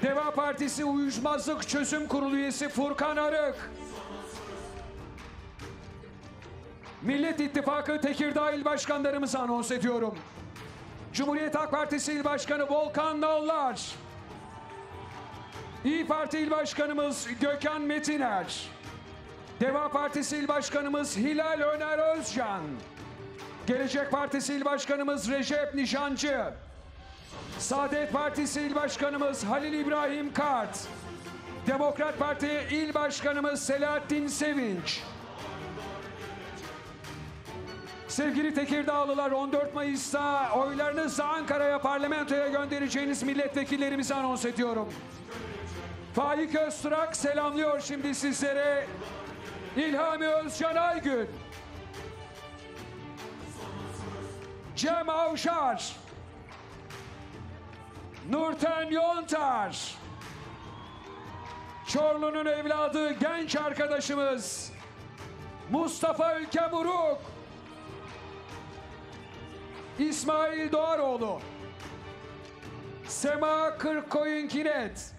Deva Partisi Uyuşmazlık Çözüm Kurulu üyesi Furkan Arık. Millet İttifakı Tekirdağ İl Başkanlarımızı anons ediyorum. Cumhuriyet Halk Partisi İl Başkanı Volkan Nallar. İYİ Parti İl Başkanımız Gökhan Metiner. Deva Partisi İl Başkanımız Hilal Öner Özcan. Gelecek Partisi İl Başkanımız Recep Nişancı. Saadet Partisi İl Başkanımız Halil İbrahim Kart. Demokrat Parti İl Başkanımız Selahattin Sevinç. Sevgili Tekirdağlılar, on dört Mayıs'ta oylarınızla Ankara'ya, parlamentoya göndereceğiniz milletvekillerimizi anons ediyorum. Faik Öztürk selamlıyor şimdi sizlere. İlhami Özcan Aygün. Cem Avşar. Nurten Yontar. Çorlu'nun evladı genç arkadaşımız Mustafa Ülke Buruk. İsmail Doğaroğlu. Sema Kırkkoyun Kinet.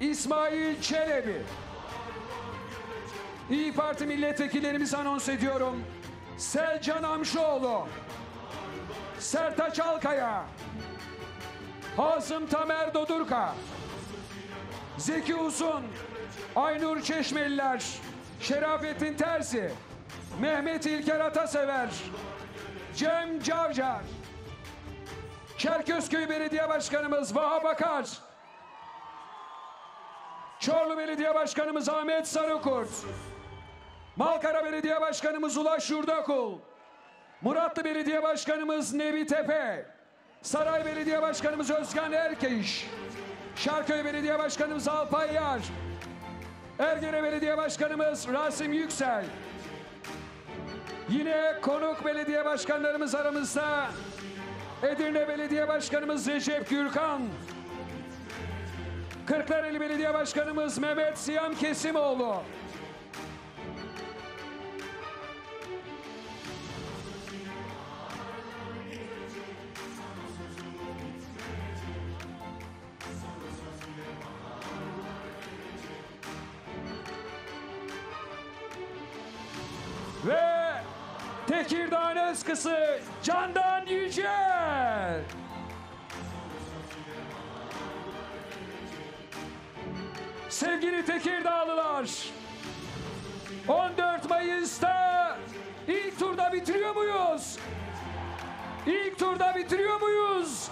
İsmail Çelebi. İYİ Parti milletvekillerimizi anons ediyorum. Selcan Amşoğlu. Sertaç Alkaya. Hazım Tamer Dodurka. Zeki Uzun. Aynur Çeşmeliler. Şerafettin Terzi. Mehmet İlker Atasever. Cem Cavcar. Çerkezköy Belediye Başkanımız Vaha Bakar. Çorlu Belediye Başkanımız Ahmet Sarıkurt, Malkara Belediye Başkanımız Ulaş Yurdakul, Muratlı Belediye Başkanımız Nevi Tepe, Saray Belediye Başkanımız Özkan Erkeş, Şarköy Belediye Başkanımız Alpay Yar, Ergene Belediye Başkanımız Rasim Yüksel. Yine konuk belediye başkanlarımız aramızda Edirne Belediye Başkanımız Recep Gürkan, Kırklareli Belediye Başkanımız Mehmet Siyam Kesimoğlu, ve Tekirdağ'ın özkısı Candan Yücel. Sevgili Tekirdağlılar, on dört Mayıs'ta ilk turda bitiriyor muyuz? İlk turda bitiriyor muyuz?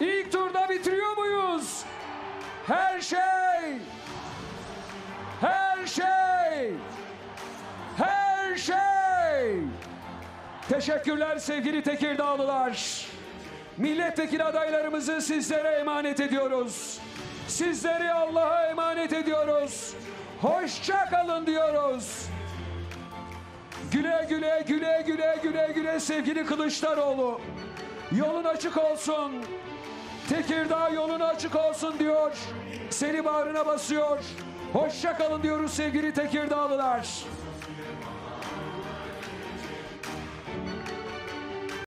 İlk turda bitiriyor muyuz? Her şey, her şey, her şey. Teşekkürler sevgili Tekirdağlılar. Milletvekili adaylarımızı sizlere emanet ediyoruz. Sizleri Allah'a emanet ediyoruz. Hoşça kalın diyoruz. Güle güle güle güle güle güle sevgili Kılıçdaroğlu. Yolun açık olsun. Tekirdağ yolun açık olsun diyor. Seni bağrına basıyor. Hoşça kalın diyoruz sevgili Tekirdağlılar.